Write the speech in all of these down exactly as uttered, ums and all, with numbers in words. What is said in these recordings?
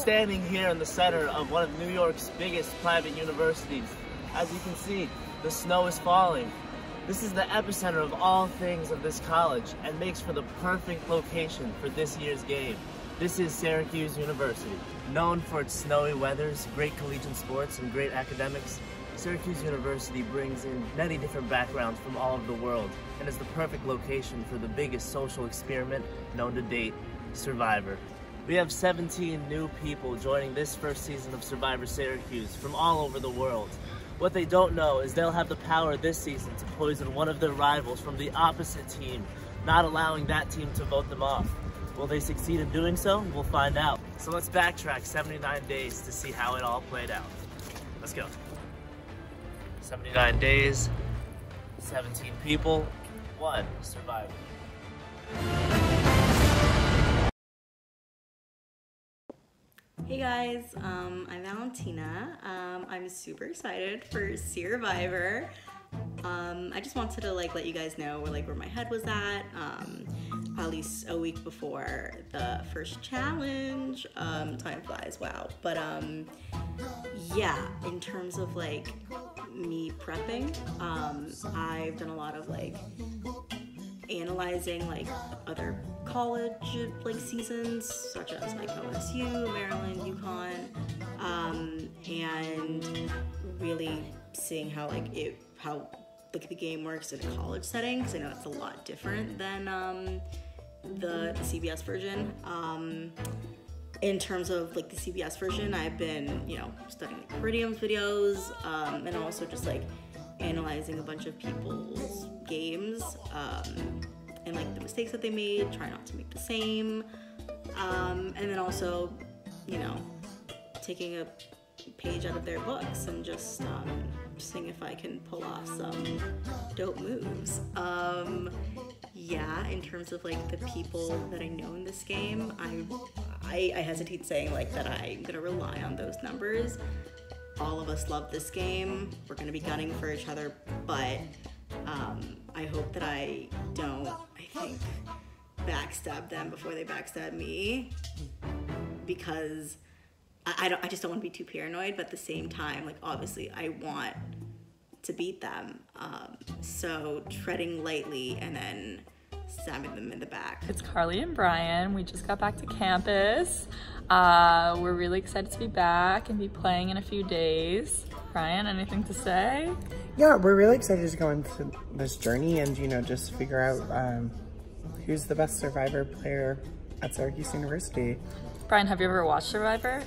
standing here in the center of one of New York's biggest private universities. As you can see, the snow is falling. This is the epicenter of all things of this college and makes for the perfect location for this year's game. This is Syracuse University. Known for its snowy weathers, great collegiate sports, and great academics, Syracuse University brings in many different backgrounds from all over the world and is the perfect location for the biggest social experiment known to date, Survivor. We have seventeen new people joining this first season of Survivor Syracuse from all over the world. What they don't know is they'll have the power this season to poison one of their rivals from the opposite team, not allowing that team to vote them off. Will they succeed in doing so? We'll find out. So let's backtrack seventy-nine days to see how it all played out. Let's go. seventy-nine days, seventeen people, one survivor. Hey guys, um, I'm Valentina. Um, I'm super excited for Survivor. Um, I just wanted to like let you guys know where like where my head was at, um, at least a week before the first challenge. Um, time flies, wow. But um, yeah, in terms of like me prepping, um, I've done a lot of like analyzing like other college like seasons, such as like O S U, Maryland, UConn, um, and really seeing how like it how like the game works in a college setting, because I know it's a lot different than um, the, the C B S version. Um, in terms of like the C B S version, I've been you know studying like Meridian's videos um, and also just like analyzing a bunch of people's games um, and like the mistakes that they made, try not to make the same, um, and then also you know taking a page out of their books and just um, seeing if I can pull off some dope moves. Um, yeah, in terms of like the people that I know in this game, I, I, I hesitate saying like that I'm gonna rely on those numbers. All of us love this game. We're gonna be gunning for each other, but um, I hope that I don't, I think, backstab them before they backstab me, because I don't. I just don't want to be too paranoid, but at the same time, like obviously, I want to beat them. Um, so treading lightly and then stabbing them in the back. It's Carly and Brian. We just got back to campus. Uh, we're really excited to be back and be playing in a few days. Brian, anything to say? Yeah, we're really excited to go into this journey and you know just figure out um, who's the best Survivor player at Syracuse University. Brian, have you ever watched Survivor?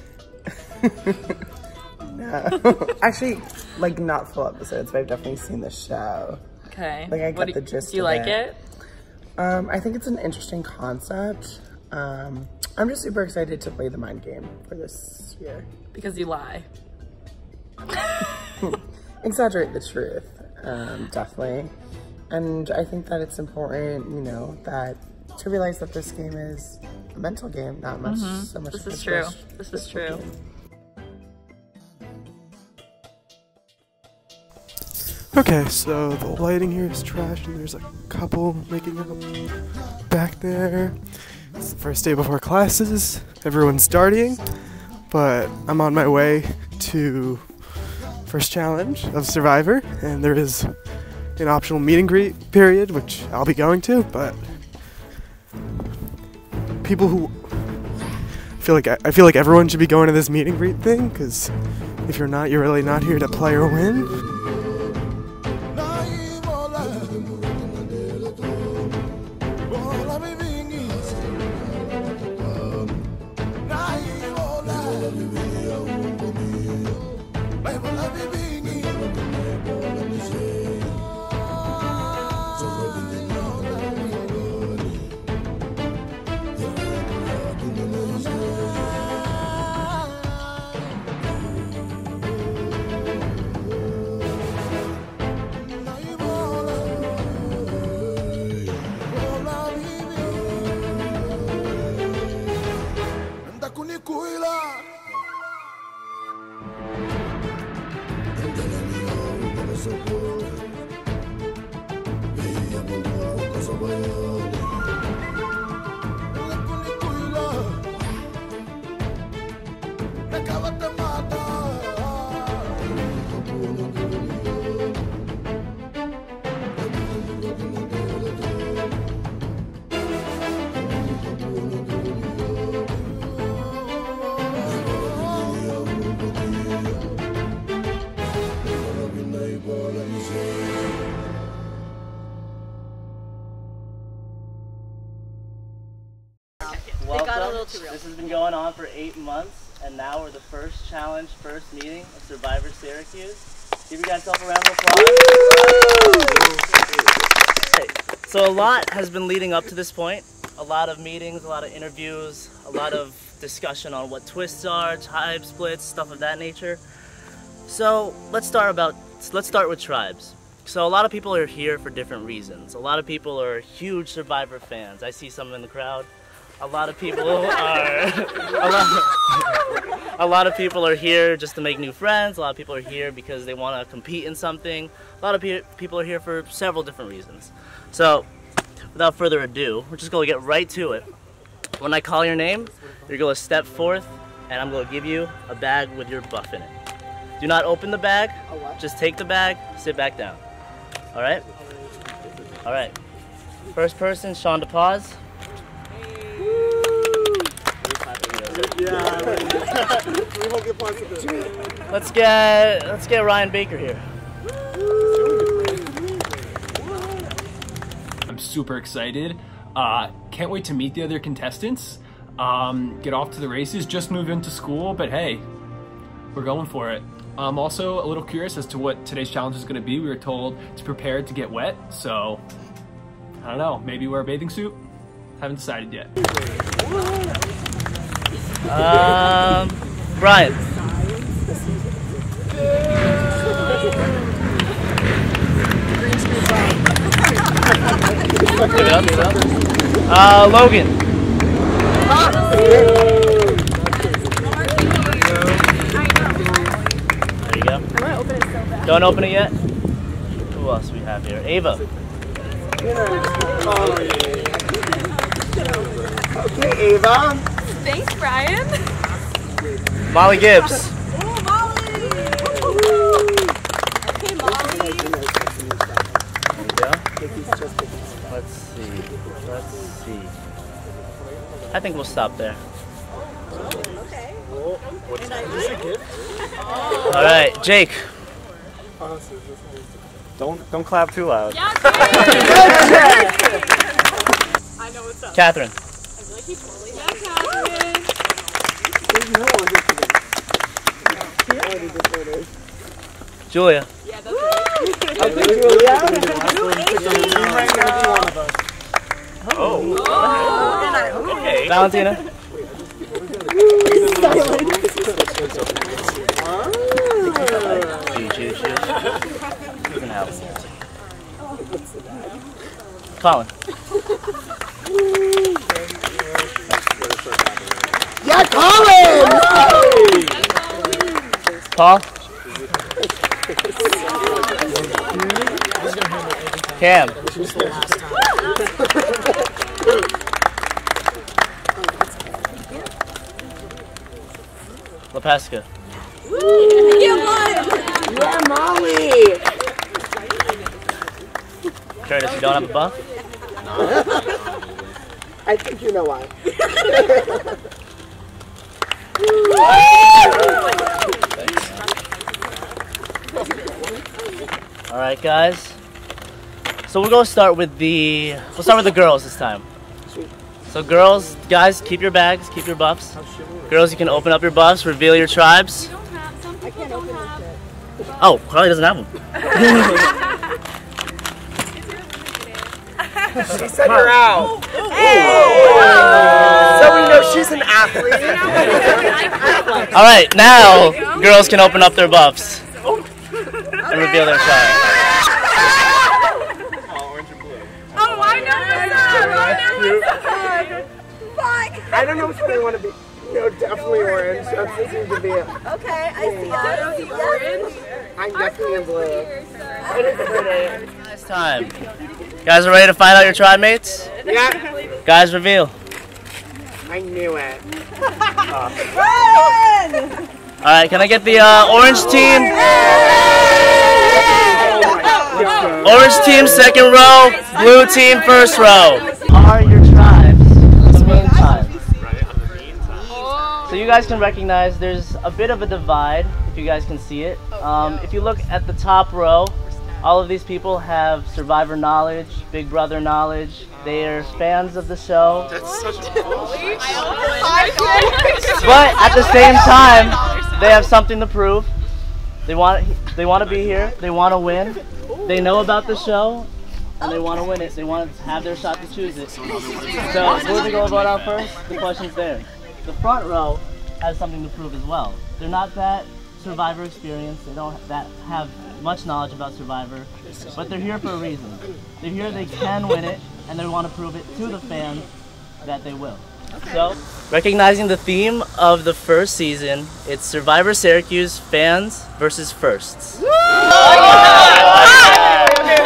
No. Actually, like not full episodes, but I've definitely seen the show. Okay. Like I get the gist. Do you like it? Um, I think it's an interesting concept. Um, I'm just super excited to play the mind game for this year. Because you lie. Exaggerate the truth, um, definitely. And I think that it's important, you know, that to realize that this game is a mental game, not much mm-hmm. so much. This is true. This is true. Okay, so the lighting here is trash, and there's a couple making up back there. It's the first day before classes. Everyone's starting, but I'm on my way to first challenge of Survivor, and there is an optional meet and greet period, which I'll be going to, but. People who feel like I, I feel like everyone should be going to this meet and greet thing, because if you're not, you're really not here to play or win. This has been going on for eight months, and now we're the first challenge, first meeting of Survivor Syracuse. Give you guys a round of applause. So a lot has been leading up to this point. A lot of meetings, a lot of interviews, a lot of discussion on what twists are, tribe splits, stuff of that nature. So let's start about let's start with tribes. So a lot of people are here for different reasons. A lot of people are huge Survivor fans. I see some in the crowd. A lot of people are a lot, a lot of people are here just to make new friends. A lot of people are here because they want to compete in something. A lot of pe people are here for several different reasons. So, without further ado, we're just going to get right to it. When I call your name, you're going to step forth, and I'm going to give you a bag with your buff in it. Do not open the bag. Just take the bag, sit back down. All right? All right. First person, Sean DePaz. Yeah. We won't get parts of it. Let's get let's get Ryan Baker here. I'm super excited. Uh, can't wait to meet the other contestants. Um, get off to the races. Just moved into school, but hey, we're going for it. I'm also a little curious as to what today's challenge is going to be. We were told to prepare to get wet, so I don't know. Maybe wear a bathing suit. Haven't decided yet. Um, Brian. Uh, Logan. There you go. Don't open it yet. Who else do we have here? Ava. Okay, Ava. Thanks, Brian. Molly Gibbs. Ooh, Molly. Okay, Molly. There we go. Let's see. Let's see. I think we'll stop there. Okay. All right, Jake. Don't don't clap too loud. Yeah, I know what's up. Catherine. Like he totally yeah, Julia. Yeah, that's right. Okay, Julia. Oh. Oh. Oh. Okay. Valentina. Colin. Yeah, Colin! Woo! Paul? Cam? LaPesca? Yeah, Molly! Yeah, Molly! Curtis, you don't have a buff? I think you know why. All right, guys. So we're gonna start with the we'll start with the girls this time. So girls, guys, keep your bags, keep your buffs. Girls, you can open up your buffs, reveal your tribes. You don't have, some people don't have. Oh, Carly doesn't have them. She sent her out. Hey. So we know she's an athlete. All right, now girls can open up their buffs and reveal their side. Oh, orange and blue. Oh, I know what's up. I know what's up. I don't know which one I want to be. No, definitely orange. That seems to be it. Okay, I see. I see orange. I'm definitely in blue. It is last time. Guys, are ready to find out your tribe mates? Yeah. Guys, reveal. I knew it. Oh. Run! All right, can I get the uh, orange team? Orange team, second row. Blue team, first row. Are your tribes the main tribe? So you guys can recognize there's a bit of a divide, if you guys can see it. Um, if you look at the top row, all of these people have Survivor knowledge, Big Brother knowledge. They are fans of the show. That's such a But at the same time, they have something to prove. They want, they want to be here. They want to win. They know about the show, and they want to win it. They want to have their shot to choose it. So who's going to vote out first? The question's there. The front row has something to prove as well. They're not that Survivor experience. They don't that have much knowledge about Survivor, but they're here for a reason. They're here. They can win it, and they want to prove it to the fans that they will. Okay. So, recognizing the theme of the first season, it's Survivor Syracuse fans versus firsts. Woo! Oh, yeah. Okay.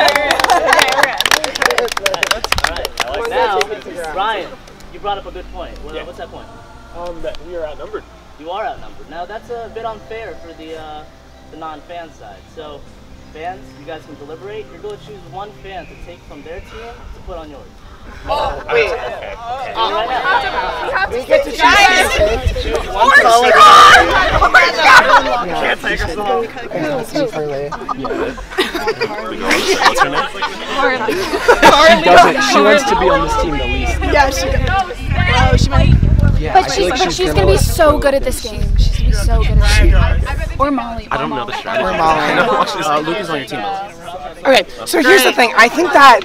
All right. Now, Ryan, you brought up a good point. What, yeah. What's that point? Um, that we are outnumbered. You are outnumbered. Now, that's a bit unfair for the uh, the non-fan side. So, fans, you guys can deliberate. You're going to choose one fan to take from their team to put on yours. Oh, wait. Okay. Okay. Um, right we, have to, we, have to we get to choose. Orange color. Can't take us all. She doesn't. She wants to be on this team the least. Yeah, she does. Oh, she might. Yeah, but she's, like she's, she's going to be so good at this game. She's going to be so good at this game. Or Molly. I don't know the strategy. Or Molly. Uh, Luke is on your team. Okay, so here's the thing. I think that...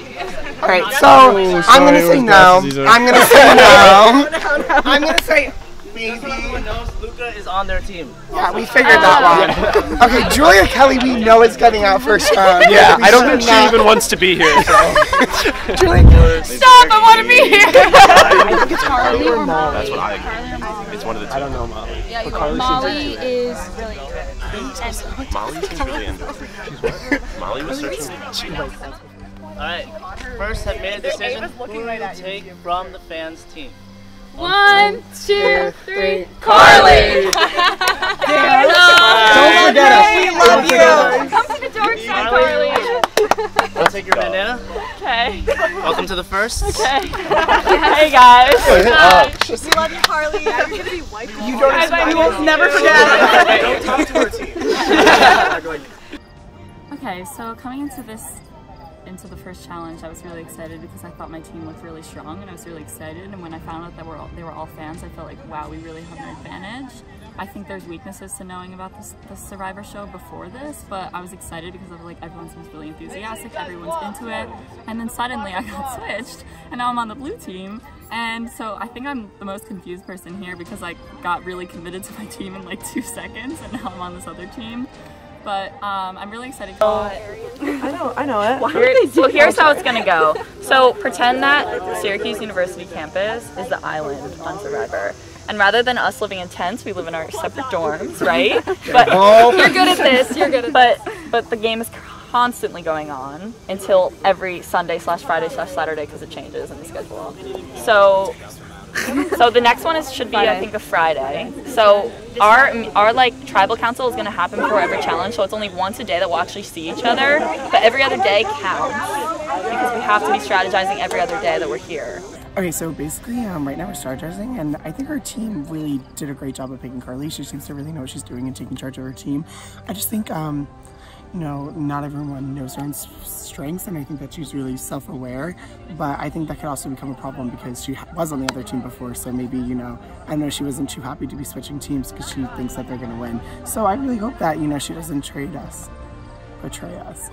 Alright, so oh, I'm gonna say no. I'm gonna say no. I'm gonna say maybe. Everyone knows Luca is on their team. Yeah, we figured uh, that one. Yeah. Okay, Julia Kelly, we know is getting out first round. Um, yeah, I don't think she even wants to be here. So. Julia, stop! I want to be here. I think it's Carly or Molly. That's what I agree. It's one of the two. I don't know Molly. Yeah, you Molly, Molly is really good. Molly seems really into it. She's what? Molly was searching. Alright, first have made a decision. Who will you take from the fans' team? One, two, three, Carly! Don't forget us! We love you! Come to the dark side, Carly! I'll take your bandana. Okay. Welcome to the first. Okay. Hey guys! We love you, Carly. I'm going to be wiped off. You won't never forget. Don't talk to our team. Okay, so coming into this into the first challenge, I was really excited because I thought my team looked really strong and I was really excited, and when I found out that we're all, they were all fans, I felt like, wow, we really have an advantage. I think there's weaknesses to knowing about this, the Survivor show before this, but I was excited because I was like, everyone seems really enthusiastic, everyone's into it, and then suddenly I got switched and now I'm on the blue team, and so I think I'm the most confused person here because I got really committed to my team in like two seconds and now I'm on this other team. But um, I'm really excited. Oh, I know, I know it. Why are they doing well, here's how it's gonna go. So pretend that Syracuse University campus is the island on Survivor, and rather than us living in tents, we live in our separate dorms, right? But oh. You're good at this. You're good at this. But but the game is constantly going on until every Sunday slash Friday slash Saturday because it changes in the schedule. So. So the next one is should be Friday. I think a Friday. So our our like tribal council is going to happen before every challenge. So it's only once a day that we'll actually see each other. But every other day counts because we have to be strategizing every other day that we're here. Okay, so basically um, right now we're strategizing, and I think our team really did a great job of picking Carly. She seems to really know what she's doing and taking charge of her team. I just think um, you know, not everyone knows their own strengths, and I think that she's really self-aware, but I think that could also become a problem because she was on the other team before, so maybe, you know, I know she wasn't too happy to be switching teams because she thinks that they're going to win. So I really hope that, you know, she doesn't trade us, betray us.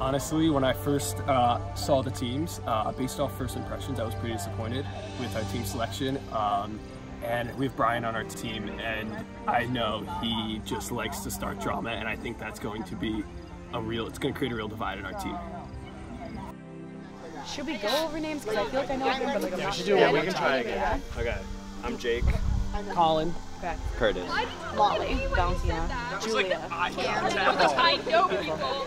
Honestly, when I first uh, saw the teams, uh, based off first impressions, I was pretty disappointed with our team selection. Um, And we have Brian on our team, and I know he just likes to start drama, and I think that's going to be a real, it's going to create a real divide in our team. Should we go over names? Because I feel like I know them, but like I'm not sure. Yeah, we can try again. Okay. I'm Jake. Colin. Okay. Curtis. Molly. Valentina. Julia. I know people.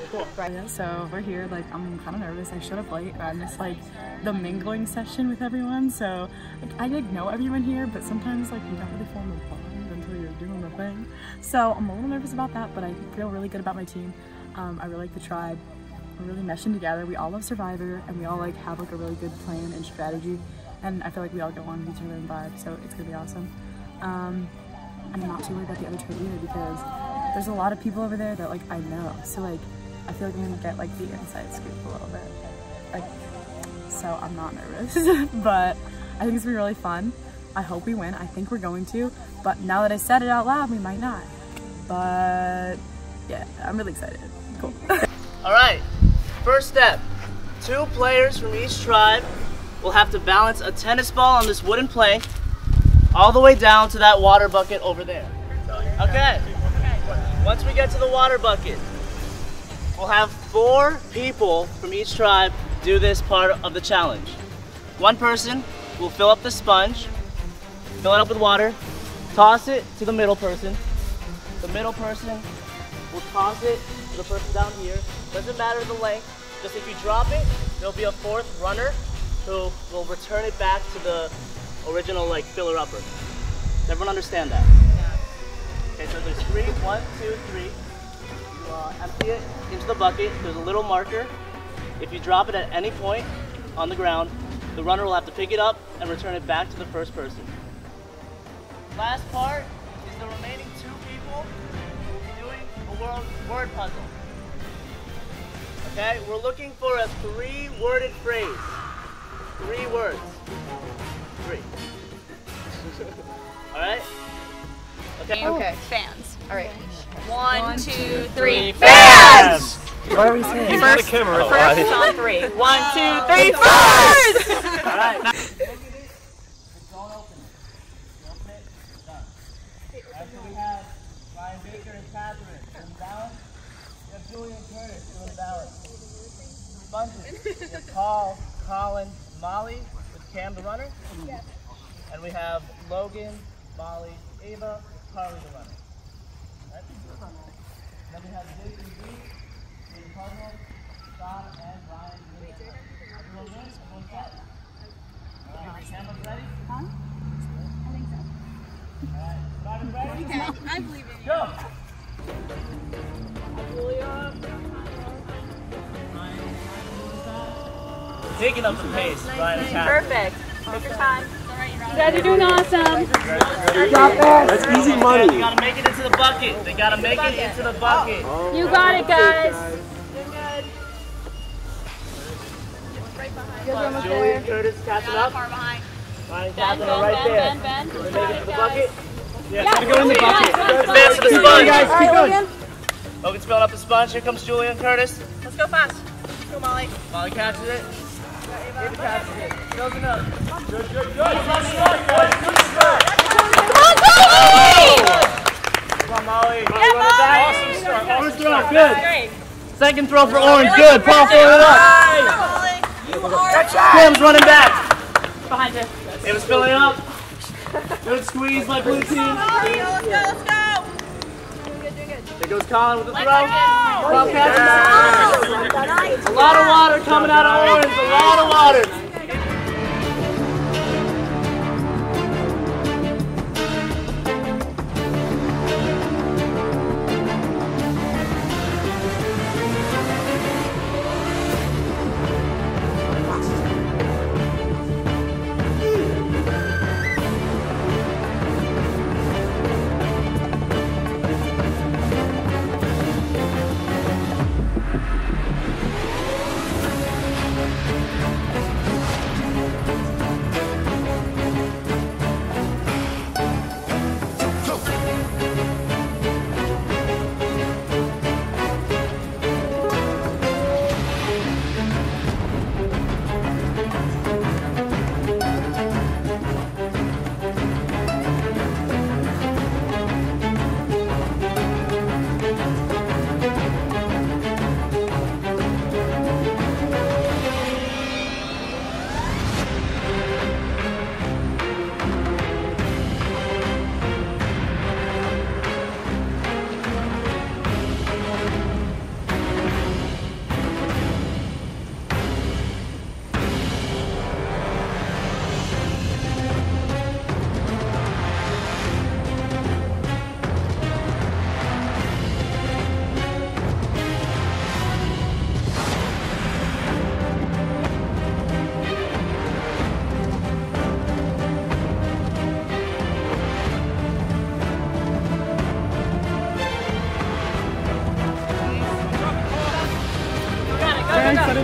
So we're here, like, I'm kind of nervous. I showed up late. I missed, like, the mingling session with everyone. So, like, I, like, know everyone here, but sometimes, like, you don't really form a bond until you're doing the thing. thing. So I'm a little nervous about that, but I feel really good about my team. Um, I really like the tribe. We're really meshing together. We all love Survivor, and we all like have like a really good plan and strategy. And I feel like we all get along with each other and vibe, so it's gonna be awesome. Um, I'm not too worried about the other tribe either, because there's a lot of people over there that like I know. So like I feel like I'm gonna get like the inside scoop a little bit. Like, so I'm not nervous, but I think it's gonna be really fun. I hope we win. I think we're going to, but now that I said it out loud, we might not. But yeah, I'm really excited. Cool. All right, first step. Two players from each tribe will have to balance a tennis ball on this wooden plank all the way down to that water bucket over there. Okay. Once we get to the water bucket, we'll have four people from each tribe do this part of the challenge. One person will fill up the sponge, fill it up with water, toss it to the middle person. The middle person will toss it to the person down here. Doesn't matter the length, just if you drop it, there'll be a fourth runner who will return it back to the original like filler-upper. Does everyone understand that? Okay, so there's three, one, two, three. You uh, empty it into the bucket. There's a little marker. If you drop it at any point on the ground, the runner will have to pick it up and return it back to the first person. Last part is the remaining two people doing a world word puzzle. Okay, we're looking for a three-worded phrase. Three words. Three. All right? Okay. Okay. Fans. All right. One, One two, two, three. Fans! What are we saying? First, first on three. One, two, three, fans! All right. Now Paul, Colin, Molly with Cam the runner. Yes. And we have Logan, Molly, Ava, Carly the runner. Right? Then we have Jason B, Jane Cardinal, Sean, and Ryan. Everyone good? Everyone good? Alright, Cameron ready? Huh? I think so. Alright, Ryan ready? Okay, I believe in you. Go! Picking up the pace, Ryan. Perfect. Take your time. You guys are doing awesome. That's easy money. You gotta make it into the bucket. They gotta make it into the bucket. Oh. You got it, guys. You're good. It's right behind. Julian Curtis, catch it up. Not far behind. Ryan, catch it up right there. Ben, Ben, Ben. Make it to the bucket. Yeah, it's gonna go in the bucket. Advance to the sponge. Guys, keep going. Logan's filling up the sponge. Here comes Julian Curtis. Let's go fast. Let's go, Molly. Molly catches it. Good, good, good. Good shot, boys. Good shot. Come on, Molly! Come on, Molly. Yeah, Molly. Awesome start. Awesome start. Good. Second throw for Orange. Good. Paul, fill it up. Cam's running back. Behind it. It was filling up. Good squeeze by blue team. Let's go, let's go. There goes Colin with the throw. A lot of water coming out of Orange. A lot of water. Thank you.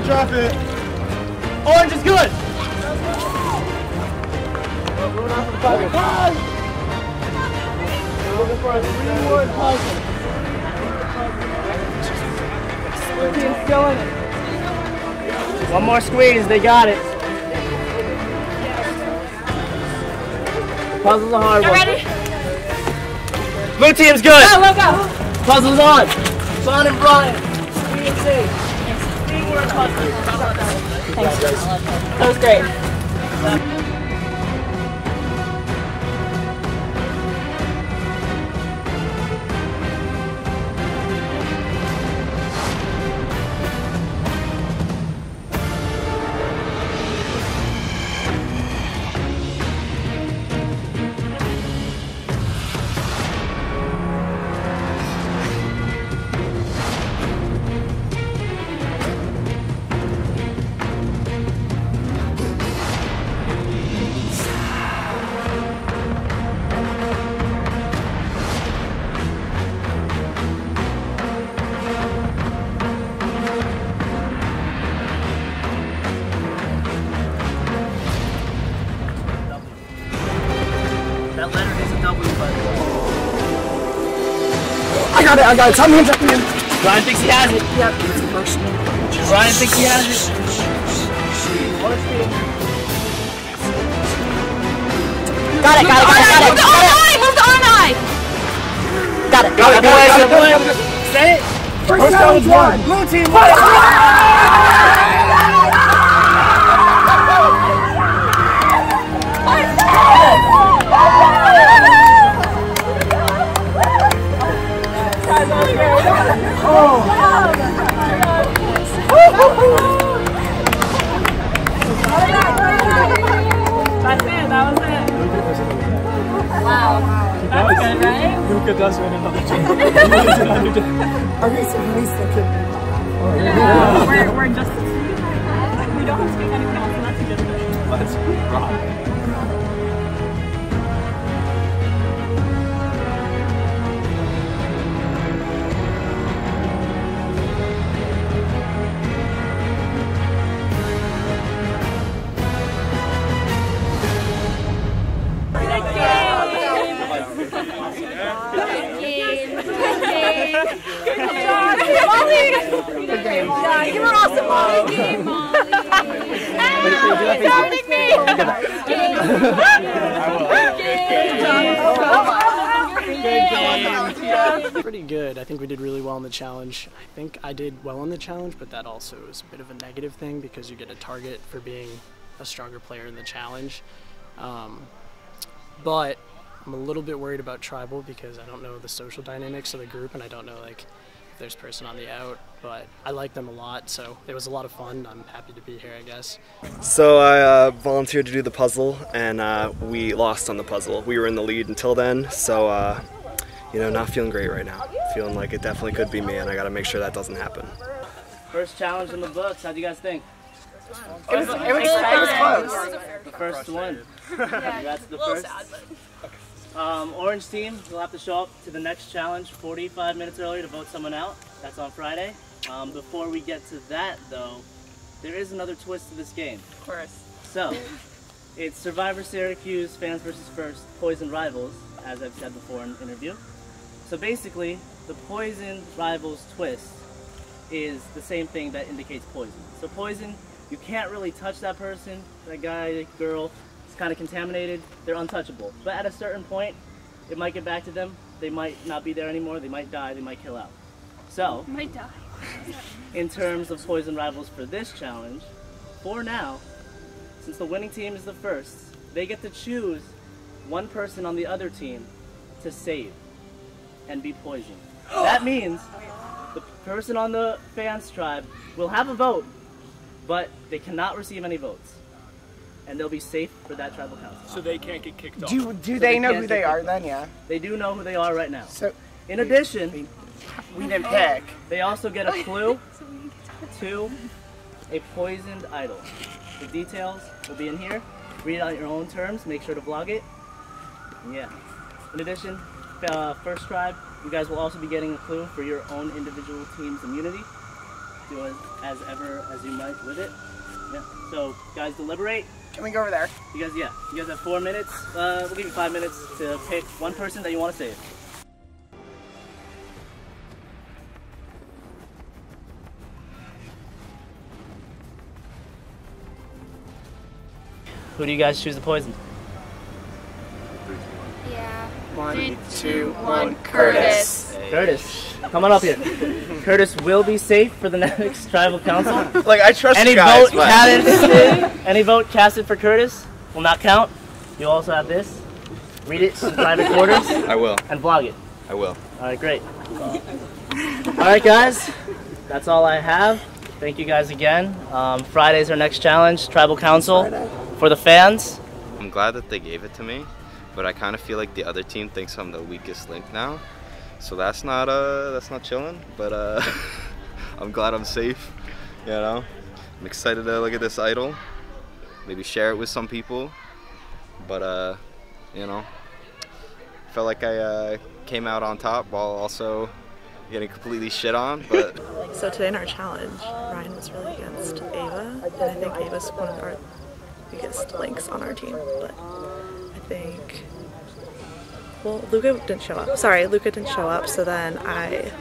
Drop it. Orange is good. We're not the five. We're looking for a three-wood python. Scorpion's still in it. One more squeeze. They got it. Puzzle's a hard one. Ready? Blue team's good. Go, go, go. Puzzle's on. Sean and Brian. Sweet and safe. Thanks. That was great. I got it, I got it. Tell me, tell me. Brian thinks he has it. Yeah, it's the first one. Brian thinks he has it. Got it, got it, got it, got it. Move the arm eye, move the arm eye. Got it, got it, got it. Say it. First down was one. Blue team won. Oh! That's it, that was it. Wow. That was good, right? Luca does win another job. Okay, so we least the kid. We're we're just the two right now. We don't have to do anything else, and that's a good thing. Let's rock. Pretty good. I think we did really well in the challenge. I think I did well in the challenge, but that also is a bit of a negative thing because you get a target for being a stronger player in the challenge. Um, but I'm a little bit worried about tribal because I don't know the social dynamics of the group, and I don't know like if there's person on the out, but I like them a lot, so it was a lot of fun. I'm happy to be here, I guess. So I uh, volunteered to do the puzzle, and uh, we lost on the puzzle. We were in the lead until then, so uh, you know, not feeling great right now. Feeling like it definitely could be me, and I gotta make sure that doesn't happen. First challenge in the books, how'd you guys think? It was, it was, it was, it was close. The first one. That's the first. Um, orange team, you'll have to show up to the next challenge forty-five minutes earlier to vote someone out. That's on Friday. Um, before we get to that, though, there is another twist to this game. Of course. So, it's Survivor Syracuse, fans versus first, poison rivals, as I've said before in an interview. So basically, the poison rivals twist is the same thing that indicates poison. So poison, you can't really touch that person, that guy, that girl. Kind of contaminated, they're untouchable. But at a certain point, it might get back to them. They might not be there anymore. They might die. They might kill out. So, might die. In terms of poison rivals for this challenge, for now, since the winning team is the first, they get to choose one person on the other team to save and be poisoned. That means the person on the fans tribe will have a vote, but they cannot receive any votes. And they'll be safe for that tribal council. So they can't get kicked off. Do, do so they, they know who they are then, yeah? They do know who they are right now. So, in addition, we, we didn't pick. They also get a clue to a poisoned idol. The details will be in here. Read it on your own terms. Make sure to vlog it. Yeah. In addition, uh, first tribe, you guys will also be getting a clue for your own individual team's immunity. do as, as ever as you might with it. Yeah. So guys, deliberate. Can we go over there? You guys, yeah. You guys have four minutes. Uh, we'll give you five minutes to pick one person that you want to save. Who do you guys choose to poison? Yeah. One, Three, two, one. Curtis. Hey. Curtis, come on up here. Curtis will be safe for the next tribal council. Like, I trust any you guys, vote casted, any vote casted for Curtis will not count. You also have this. Read it in private quarters. I will. And vlog it. I will. All right, great. All right, guys. That's all I have. Thank you guys again. Um, Friday's our next challenge, tribal council. Friday. For the fans. I'm glad that they gave it to me, but I kind of feel like the other team thinks I'm the weakest link now. So that's not uh that's not chilling, but uh I'm glad I'm safe, you know. I'm excited to look at this idol, maybe share it with some people, but uh you know, felt like I uh came out on top while also getting completely shit on, but so today in our challenge, Ryan was really against Ava, and I think Ava's one of our biggest links on our team, but I think, well, Luca didn't show up. Sorry, Luca didn't show up, so then I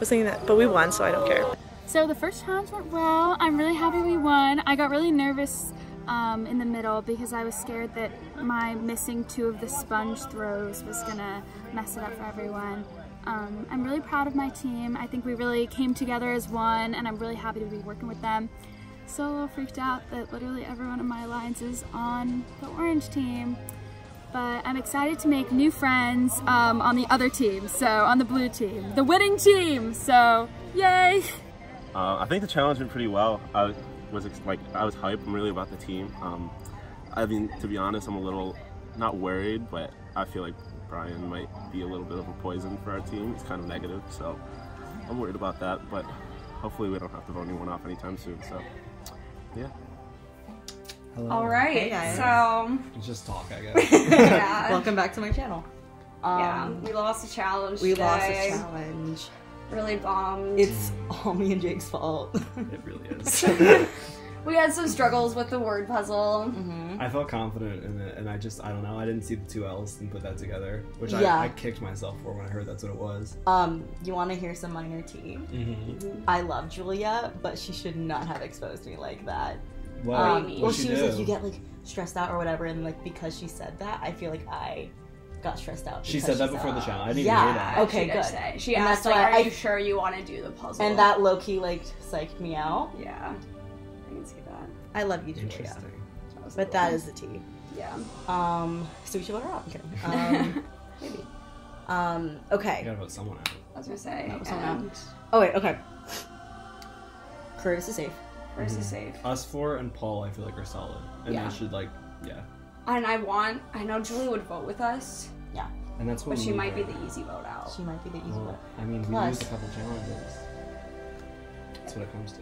was thinking that, but we won, so I don't care. So the first challenge went well. I'm really happy we won. I got really nervous um, in the middle because I was scared that my missing two of the sponge throws was gonna mess it up for everyone. Um, I'm really proud of my team. I think we really came together as one, and I'm really happy to be working with them. So a little freaked out that literally everyone in my alliance is on the orange team, but I'm excited to make new friends um, on the other team, so on the blue team, the winning team, so yay! Uh, I think the challenge went pretty well. I was like, I was hyped really about the team. Um, I mean, to be honest, I'm a little, not worried, but I feel like Brian might be a little bit of a poison for our team. It's kind of negative, so I'm worried about that, but hopefully we don't have to vote anyone off anytime soon, so. Yeah. Hello. All right. Hey, so just talk, I guess. Yeah. Welcome back to my channel. Um, yeah. We lost a challenge. We today. lost a challenge. Really bummed. It's all me and Jake's fault. It really is. We had some struggles with the word puzzle. Mm-hmm. I felt confident in it, and I just, I don't know, I didn't see the two L's and put that together, which yeah. I, I kicked myself for when I heard that's what it was. Um, you want to hear some minor tea? Mm-hmm. I love Julia, but she should not have exposed me like that. What? Um, what well, she, she was like, you get like stressed out or whatever, and like because she said that, I feel like I got stressed out. She said that before out. the challenge. I didn't yeah. even hear that. Okay, she good. Say. She and asked, like, are I, you sure you want to do the puzzle? And that low-key like psyched me out. Yeah. See that. I love you, Julia. But cool. That is the tea. Yeah. Um. So we should vote her out. Um, maybe. Um. Okay. You gotta vote someone out. I was gonna say. That was someone out. Oh wait. Okay. Curtis is safe. Curtis mm-hmm. is safe. Us four and Paul, I feel like, are solid, and yeah. they should like, yeah. And I want. I know Julia would vote with us. Yeah. And that's what. But we she need might her. be the easy vote out. She might be the easy well, vote. I mean, we lose a couple challenges. That's what it comes to.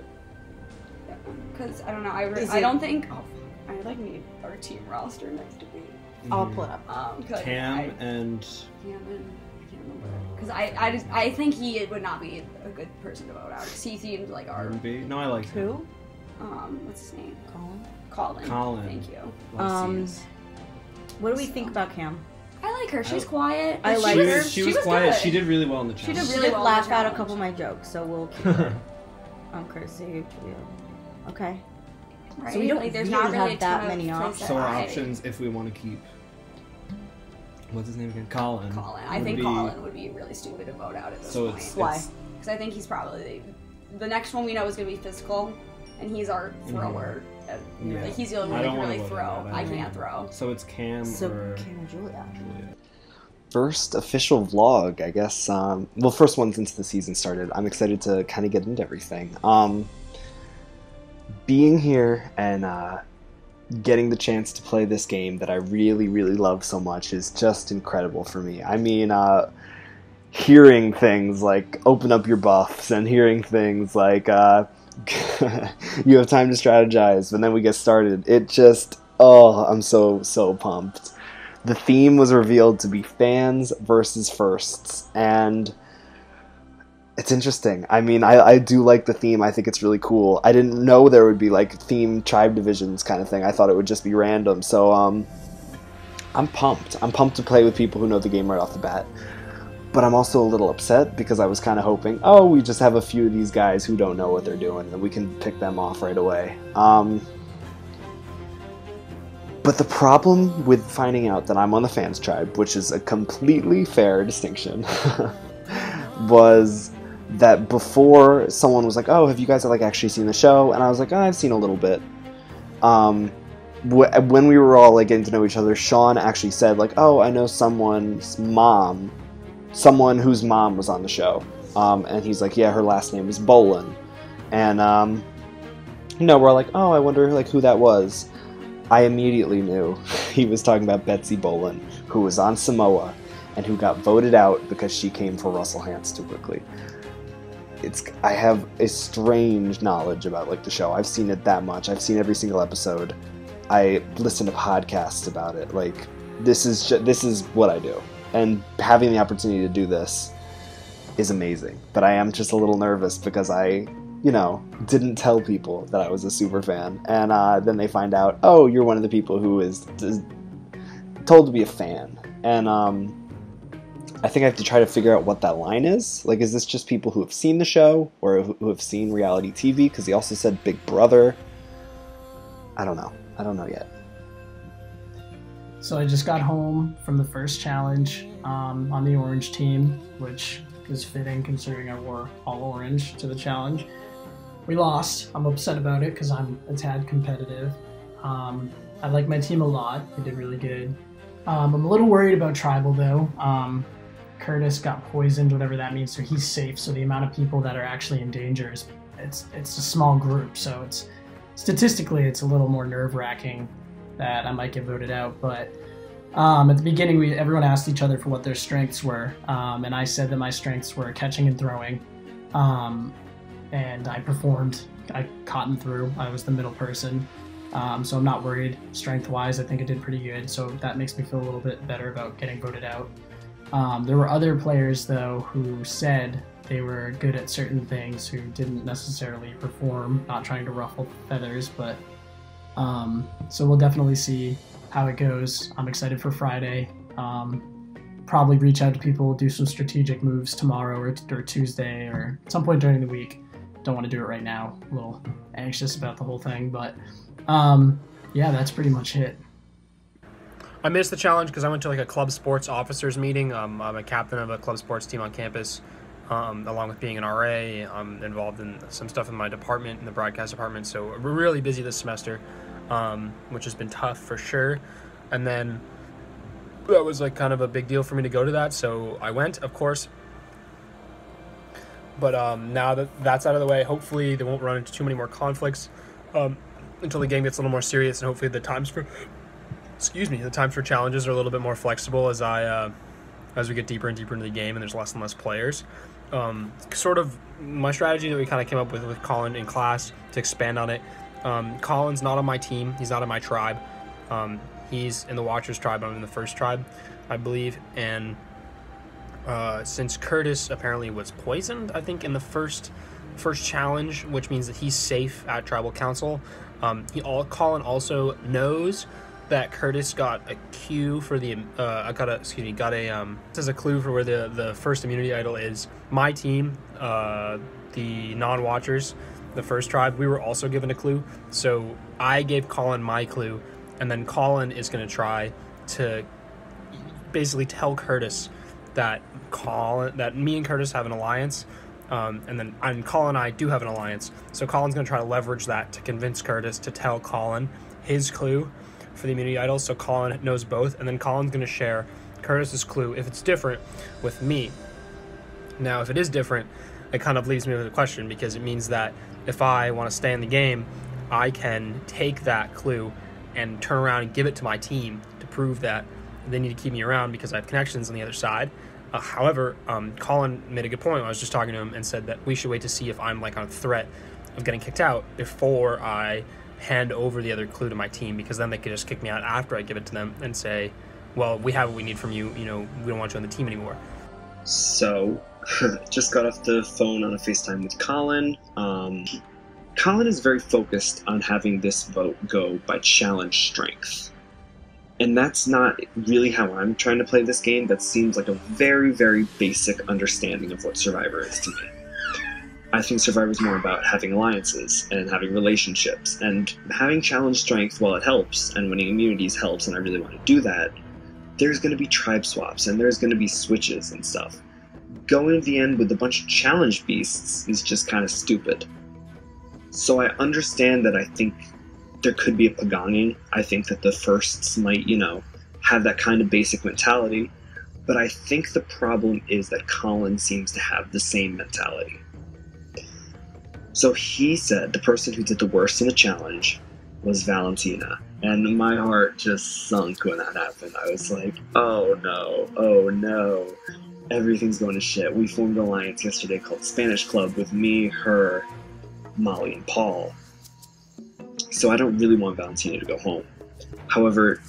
Because I don't know, I, I don't think oh, I like need our team roster next to me. Mm-hmm. I'll pull it up. Um, Cam I, and Cam and I can't remember because I I just I think he would not be a good person to vote out because he seemed like our no I like who him. um what's his name Colin Colin Colin thank you um what do we so. think about Cam? I like her. She's I, quiet. I like she her. Was, she, she was, was quiet. Good. She did really well in the challenge. She did really she did well laugh out a couple of my jokes, so we'll keep her. I'm cursing. Okay. Right. So we don't like, there's really not really have that many options. So our I... options, if we want to keep, what's his name again? Colin. Colin. I think be... Colin would be really stupid to vote out at this so point. It's, why? Because I think he's probably the next one we know is going to be physical, and he's our thrower. Yeah. Yeah. Like, he's the only one who can really throw. I, I can't throw. So it's Cam so or Cam and Julia. Julia. First official vlog, I guess. Um, well, first one since the season started. I'm excited to kind of get into everything. Um, Being here and uh, getting the chance to play this game that I really, really love so much is just incredible for me. I mean, uh, hearing things like open up your buffs and hearing things like uh, you have time to strategize, and then we get started. It just, oh, I'm so, so pumped. The theme was revealed to be fans versus firsts, and It's interesting. I mean, I, I do like the theme. I think it's really cool. I didn't know there would be like theme tribe divisions kind of thing. I thought it would just be random. So um, I'm pumped. I'm pumped to play with people who know the game right off the bat. But I'm also a little upset because I was kind of hoping, oh, we just have a few of these guys who don't know what they're doing and we can pick them off right away. Um, but the problem with finding out that I'm on the fans tribe, which is a completely fair distinction, was that before someone was like, oh, have you guys like actually seen the show? And I was like, oh, I've seen a little bit. Um, wh when we were all like getting to know each other, Sean actually said like, oh, I know someone's mom, someone whose mom was on the show. Um, and he's like, yeah, her last name is Bolan. And, um, you know, we're like, oh, I wonder like who that was. I immediately knew he was talking about Betsy Bolan, who was on Samoa and who got voted out because she came for Russell Hantz too quickly. It's, I have a strange knowledge about like the show. I've seen it that much. I've seen every single episode. I listen to podcasts about it. Like this is, this is what I do. And having the opportunity to do this is amazing. But I am just a little nervous because I, you know, didn't tell people that I was a super fan. And uh, then they find out, oh, you're one of the people who is, is told to be a fan. And um, I think I have to try to figure out what that line is. Like, is this just people who have seen the show or who have seen reality T V? Because he also said Big Brother. I don't know. I don't know yet. So I just got home from the first challenge um, on the orange team, which is fitting considering I wore all orange to the challenge. We lost. I'm upset about it because I'm a tad competitive. Um, I like my team a lot. They did really good. Um, I'm a little worried about tribal though. Um, Curtis got poisoned, whatever that means, so he's safe. So the amount of people that are actually in danger is it's it's a small group. So it's statistically it's a little more nerve-wracking that I might get voted out, but um, at the beginning, we everyone asked each other for what their strengths were, um, and I said that my strengths were catching and throwing, um, and I performed. I caught and threw. I was the middle person, um, so I'm not worried strength-wise. I think I did pretty good, so that makes me feel a little bit better about getting voted out. Um, there were other players, though, who said they were good at certain things, who didn't necessarily perform, not trying to ruffle feathers, but Um, so we'll definitely see how it goes. I'm excited for Friday. Um, probably reach out to people, do some strategic moves tomorrow or, or Tuesday or some point during the week. Don't want to do it right now. A little anxious about the whole thing, but um, yeah, that's pretty much it. I missed the challenge because I went to like a club sports officers meeting. Um, I'm a captain of a club sports team on campus. Um, along with being an R A, I'm involved in some stuff in my department, in the broadcast department, so we're really busy this semester, um, which has been tough for sure. And then that was like kind of a big deal for me to go to that, so I went, of course. But um, now that that's out of the way, hopefully they won't run into too many more conflicts um, until the game gets a little more serious, and hopefully the times for, excuse me, the times for challenges are a little bit more flexible as I, uh, as we get deeper and deeper into the game and there's less and less players. Um, sort of my strategy that we kind of came up with with Colin in class to expand on it. Um, Colin's not on my team. He's not in my tribe. Um, he's in the Watchers tribe. I'm in the first tribe, I believe. And uh, since Curtis apparently was poisoned, I think, in the first first challenge, which means that he's safe at tribal council. Um, he all Colin also knows that Curtis got a cue for the uh, I got a excuse me got a um this is a clue for where the the first immunity idol is. My team, uh, the non-watchers, the first tribe, we were also given a clue. So I gave Colin my clue, and then Colin is gonna try to basically tell Curtis that Colin that me and Curtis have an alliance, um, and then and Colin and I do have an alliance. So Colin's gonna try to leverage that to convince Curtis to tell Colin his clue for the immunity idol, so Colin knows both, and then Colin's going to share Curtis's clue, if it's different, with me. Now, if it is different, it kind of leaves me with a question, because it means that if I want to stay in the game, I can take that clue and turn around and give it to my team to prove that they need to keep me around because I have connections on the other side. Uh, however, um, Colin made a good point. I was just talking to him and said that we should wait to see if I'm like on a threat of getting kicked out before I hand over the other clue to my team, because then they could just kick me out after I give it to them and say, well, we have what we need from you, you know, we don't want you on the team anymore. So Just got off the phone on a FaceTime with Colin. Um, Colin is very focused on having this vote go by challenge strength. And that's not really how I'm trying to play this game. That seems like a very, very basic understanding of what Survivor is to me. I think Survivor is more about having alliances and having relationships, and having challenge strength, while it helps, and winning immunities helps, and I really want to do that, there's going to be tribe swaps, and there's going to be switches and stuff. Going to the end with a bunch of challenge beasts is just kind of stupid. So I understand that I think there could be a pagonging. I think that the firsts might, you know, have that kind of basic mentality, but I think the problem is that Colin seems to have the same mentality. So he said the person who did the worst in the challenge was Valentina. And my heart just sunk when that happened. I was like, oh no, oh no. Everything's going to shit. We formed an alliance yesterday called Spanish Club with me, her, Molly, and Paul. So I don't really want Valentina to go home. However,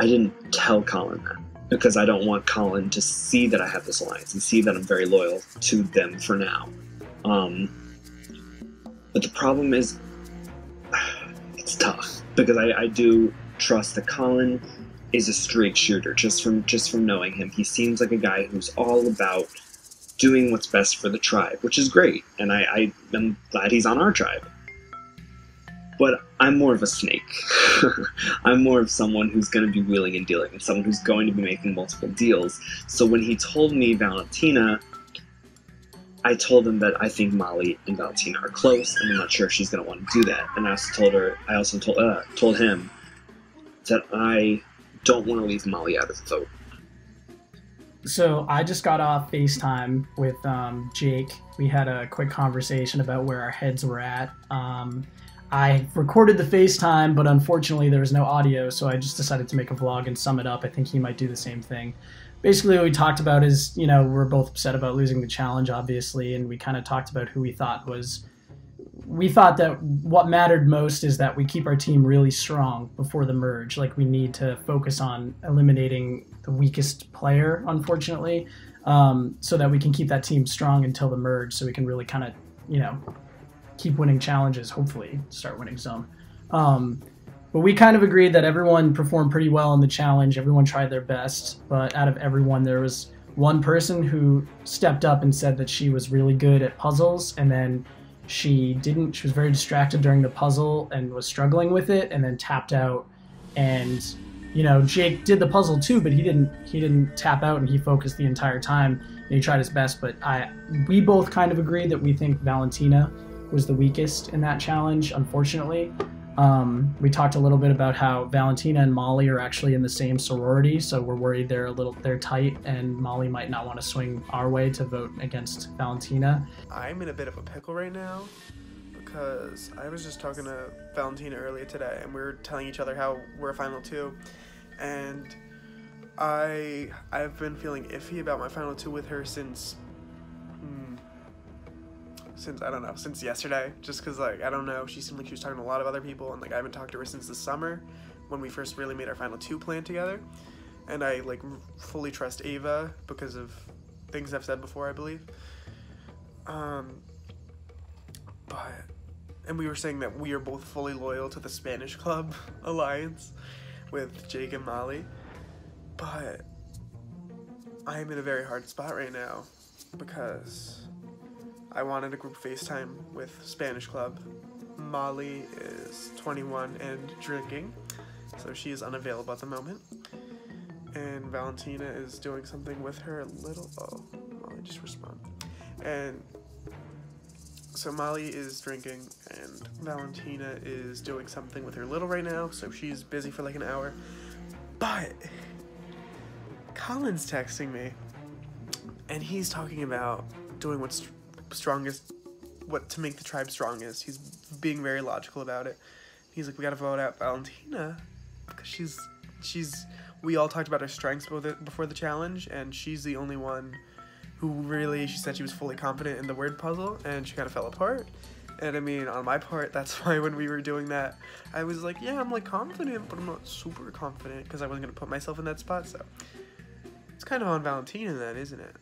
I didn't tell Colin that, because I don't want Colin to see that I have this alliance and see that I'm very loyal to them for now. Um... But the problem is, it's tough, because I, I do trust that Colin is a straight shooter, just from just from knowing him. He seems like a guy who's all about doing what's best for the tribe, which is great, and I, I am glad he's on our tribe. But I'm more of a snake. I'm more of someone who's going to be wheeling and dealing, and someone who's going to be making multiple deals. So when he told me Valentina, I told him that I think Molly and Valentina are close, and I'm not sure if she's going to want to do that. And I also told her, I also told uh, told him that I don't want to leave Molly out of the vote. So I just got off FaceTime with um, Jake. We had a quick conversation about where our heads were at. Um, I recorded the FaceTime, but unfortunately there was no audio, so I just decided to make a vlog and sum it up. I think he might do the same thing. Basically what we talked about is, you know, we're both upset about losing the challenge, obviously, and we kind of talked about who we thought was, we thought that what mattered most is that we keep our team really strong before the merge. Like, we need to focus on eliminating the weakest player, unfortunately, um, so that we can keep that team strong until the merge, so we can really kind of, you know, keep winning challenges, hopefully start winning some. Um, But we kind of agreed that everyone performed pretty well in the challenge. Everyone tried their best, but out of everyone, there was one person who stepped up and said that she was really good at puzzles, and then she didn't. She was very distracted during the puzzle and was struggling with it, and then tapped out. And, you know, Jake did the puzzle too, but he didn't. He didn't tap out, and he focused the entire time. And he tried his best, but I. We both kind of agreed that we think Valentina was the weakest in that challenge, unfortunately. Um, we talked a little bit about how Valentina and Molly are actually in the same sorority, so we're worried they're a little they're tight, and Molly might not want to swing our way to vote against Valentina. I'm in a bit of a pickle right now, because I was just talking to Valentina earlier today, and we were telling each other how we're a final two, and I I've been feeling iffy about my final two with her since hmm, since, I don't know, since yesterday, just because, like, I don't know, she seemed like she was talking to a lot of other people, and, like, I haven't talked to her since the summer, when we first really made our final two plan together, and I, like, fully trust Ava because of things I've said before, I believe, um, but, and we were saying that we are both fully loyal to the Spanish Club alliance with Jake and Molly, but I'm in a very hard spot right now, because I wanted a group FaceTime with Spanish Club. Molly is twenty-one and drinking, so she is unavailable at the moment. And Valentina is doing something with her little, oh, Molly just responded. And so Molly is drinking, and Valentina is doing something with her little right now, so she's busy for like an hour. But Colin's texting me, and he's talking about doing what's strongest, what to make the tribe strongest. He's being very logical about it. He's like, we gotta vote out Valentina because she's she's we all talked about her strengths before the challenge, and she's the only one who really, she said she was fully confident in the word puzzle, and she kind of fell apart. And I mean, on my part, that's why when we were doing that, I was like, yeah, I'm like confident, but I'm not super confident, because I wasn't gonna put myself in that spot. So it's kind of on Valentina then, isn't it?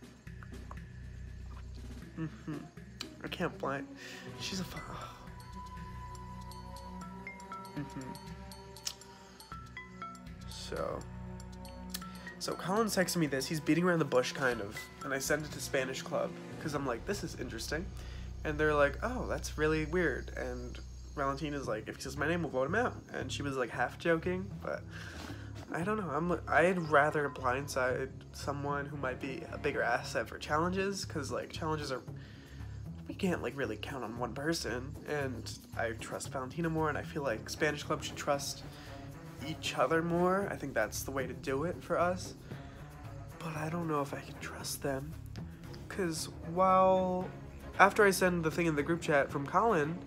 Mm-hmm. I can't blame. She's a fun. Mm-hmm. So. So Colin's texting me this. He's beating around the bush, kind of. And I sent it to Spanish Club because I'm like, this is interesting. And they're like, oh, that's really weird. And Valentina's like, if he says my name, we'll vote him out. And she was like half joking, but I don't know. I'm I'd rather blindside someone who might be a bigger asset for challenges, because like challenges are, we can't like really count on one person. And I trust Valentina more, and I feel like Spanish Club should trust each other more. I think that's the way to do it for us. But I don't know if I can trust them, because while after I send the thing in the group chat from Colin,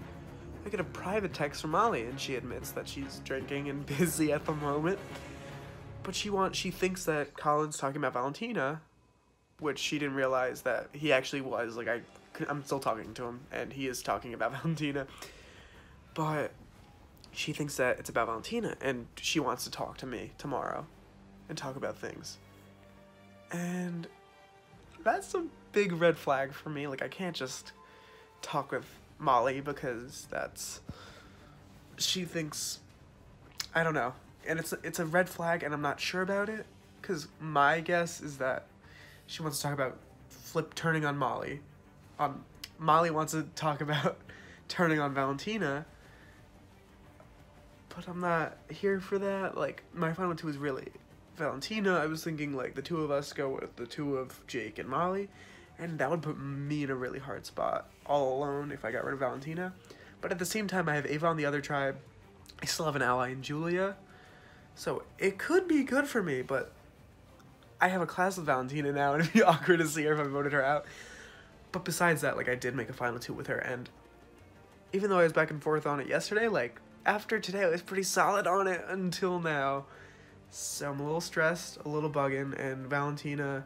I get a private text from Molly, and she admits that she's drinking and busy at the moment. But she wants, she thinks that Colin's talking about Valentina, which she didn't realize that he actually was. Like, I, I'm still talking to him, and he is talking about Valentina. But she thinks that it's about Valentina, and she wants to talk to me tomorrow and talk about things. And that's a big red flag for me. Like, I can't just talk with Molly because that's, she thinks, I don't know. And it's, it's a red flag, and I'm not sure about it, because my guess is that she wants to talk about flip turning on Molly. Um, Molly wants to talk about turning on Valentina, but I'm not here for that. Like, my final two was really Valentina. I was thinking, like, the two of us go with the two of Jake and Molly, and that would put me in a really hard spot all alone if I got rid of Valentina. But at the same time, I have Ava on the other tribe. I still have an ally in Julia. So it could be good for me, but I have a class with Valentina now, and it'd be awkward to see her if I voted her out. But besides that, like, I did make a final two with her, and even though I was back and forth on it yesterday, like, after today I was pretty solid on it until now. So I'm a little stressed, a little bugging, and Valentina,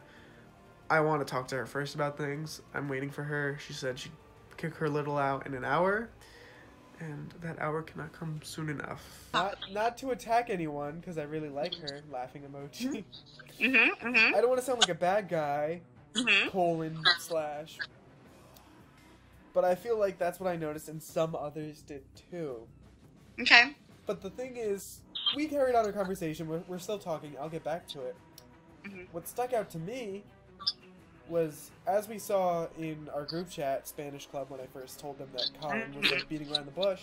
I want to talk to her first about things. I'm waiting for her. She said she'd kick her little out in an hour. And that hour cannot come soon enough. Not, not to attack anyone, because I really like her. Laughing emoji. Mm-hmm, mm-hmm. I don't want to sound like a bad guy. Mm-hmm. Colon slash. But I feel like that's what I noticed, and some others did too. Okay. But the thing is, we carried on our conversation. We're, we're still talking. I'll get back to it. Mm-hmm. What stuck out to me was, as we saw in our group chat, Spanish Club, when I first told them that Colin was like beating around the bush,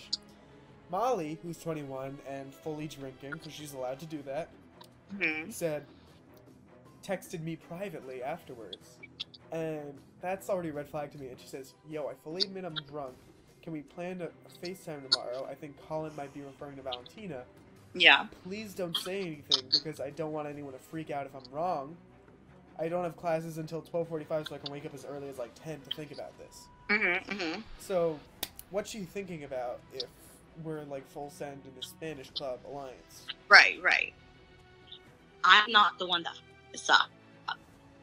Molly, who's twenty-one and fully drinking, because she's allowed to do that, mm-hmm. said, texted me privately afterwards. And that's already a red flag to me. And she says, yo, I fully admit I'm drunk. Can we plan a, a FaceTime tomorrow? I think Colin might be referring to Valentina. Yeah. Please don't say anything, because I don't want anyone to freak out if I'm wrong. I don't have classes until twelve forty-five, so I can wake up as early as, like, ten to think about this. Mm-hmm, mm-hmm. So, what's she thinking about if we're, like, full send in the Spanish Club alliance? Right, right. I'm not the one that f***s up.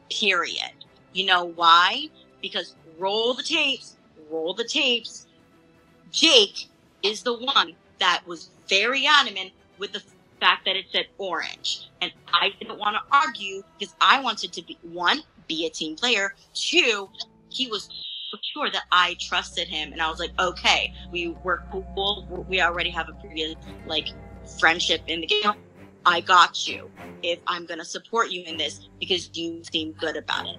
Period. You know why? Because roll the tapes, roll the tapes. Jake is the one that was very adamant with the fact that it said orange, and I didn't want to argue because I wanted to be one, be a team player, two, he was sure that I trusted him, and I was like, okay, we were cool, we already have a previous like friendship in the game, I got you if I'm gonna support you in this because you seem good about it.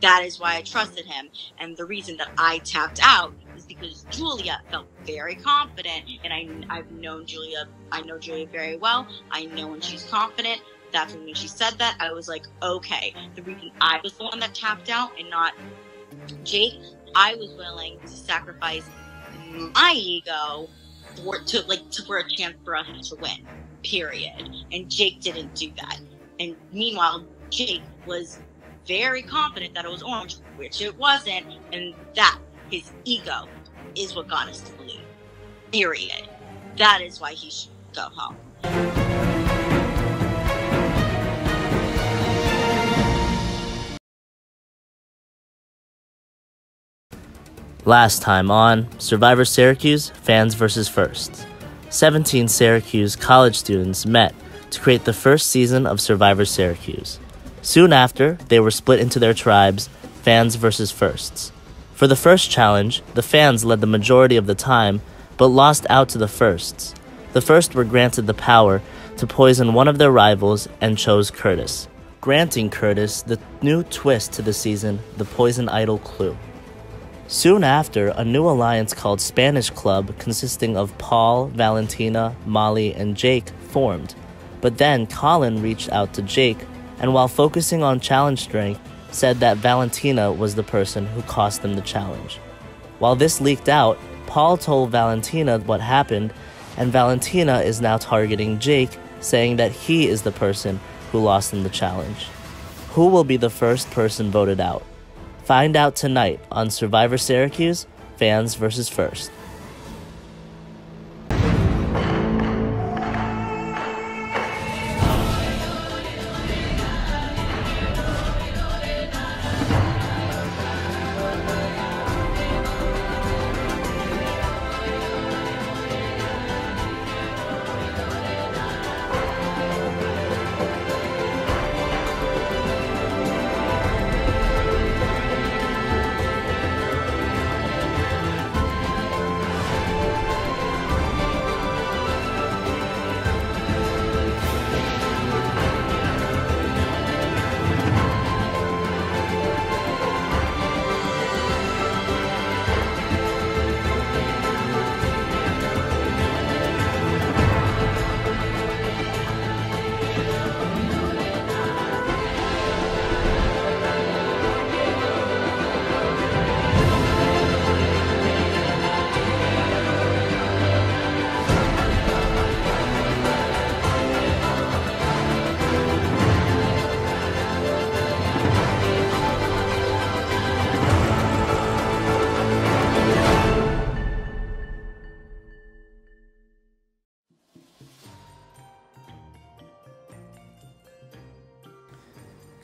That is why I trusted him, and the reason that I tapped out is because Julia felt very confident, and I, I've known Julia, I know Julia very well, I know when she's confident. That's when she said that, I was like, okay, the reason I was the one that tapped out and not Jake, I was willing to sacrifice my ego for, to, like, to, for a chance for us to win, period, and Jake didn't do that, and meanwhile, Jake was very confident that it was orange, which it wasn't, and that his ego is what got us to believe. Period. That is why he should go home. Last time on Survivor Syracuse, Fans versus Firsts. seventeen Syracuse college students met to create the first season of Survivor Syracuse. Soon after, they were split into their tribes, Fans versus Firsts. For the first challenge, the fans led the majority of the time, but lost out to the firsts. The first were granted the power to poison one of their rivals and chose Curtis, granting Curtis the new twist to the season, the Poison Idol Clue. Soon after, a new alliance called Spanish Club, consisting of Paul, Valentina, Molly, and Jake, formed. But then Colin reached out to Jake, and while focusing on challenge strength, said that Valentina was the person who cost them the challenge. While this leaked out, Paul told Valentina what happened, and Valentina is now targeting Jake, saying that he is the person who lost in the challenge. Who will be the first person voted out? Find out tonight on Survivor Syracuse, Fans versus First.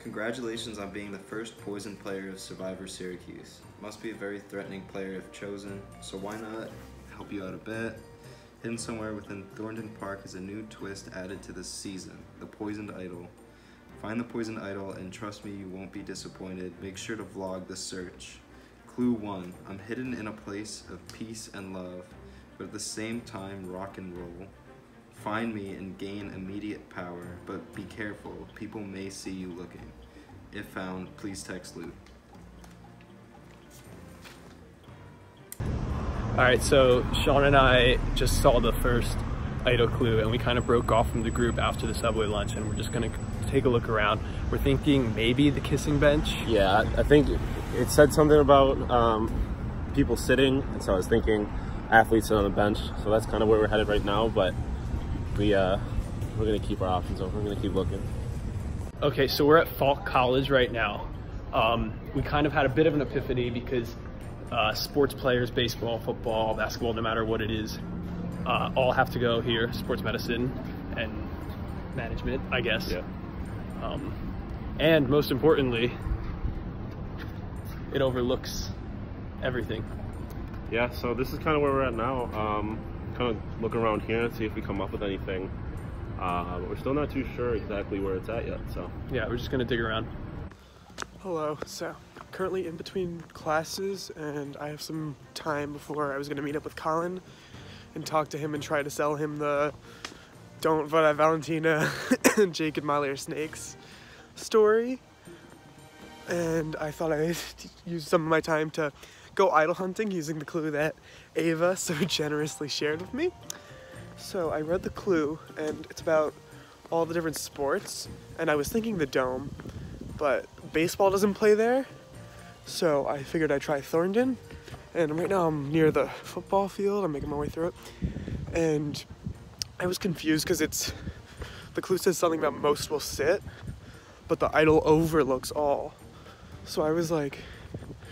Congratulations on being the first poison player of Survivor Syracuse. Must be a very threatening player if chosen, so why not help you out a bit? Hidden somewhere within Thornden Park is a new twist added to this season, the Poisoned Idol. Find the Poisoned Idol and trust me, you won't be disappointed. Make sure to vlog the search. Clue one, I'm hidden in a place of peace and love, but at the same time rock and roll. Find me and gain immediate power, but be careful, people may see you looking. If found, please text Luke. All right, so Sean and I just saw the first idol clue and we kind of broke off from the group after the Subway lunch and we're just gonna take a look around. We're thinking maybe the kissing bench. Yeah, I think it said something about um, people sitting, and so I was thinking athletes sit on the bench. So that's kind of where we're headed right now, but we, uh, we're gonna keep our options open, we're gonna keep looking. Okay, so we're at Falk College right now. Um, we kind of had a bit of an epiphany because uh, sports players, baseball, football, basketball, no matter what it is, uh, all have to go here, sports medicine and management, I guess. Yeah. Um, and most importantly, it overlooks everything. Yeah, so this is kind of where we're at now. Um, kind of look around here and see if we come up with anything. Uh, but we're still not too sure exactly where it's at yet, so. Yeah, we're just gonna dig around. Hello, so currently in between classes and I have some time before I was gonna meet up with Colin and talk to him and try to sell him the don't vote at Valentina and Jake and Molly are snakes story. And I thought I'd use some of my time to go idol hunting using the clue that Ava so generously shared with me. So I read the clue, and it's about all the different sports, and I was thinking the dome, but baseball doesn't play there, so I figured I'd try Thornden, and right now I'm near the football field, I'm making my way through it, and I was confused because it's, the clue says something about most will sit, but the idol overlooks all, so I was like,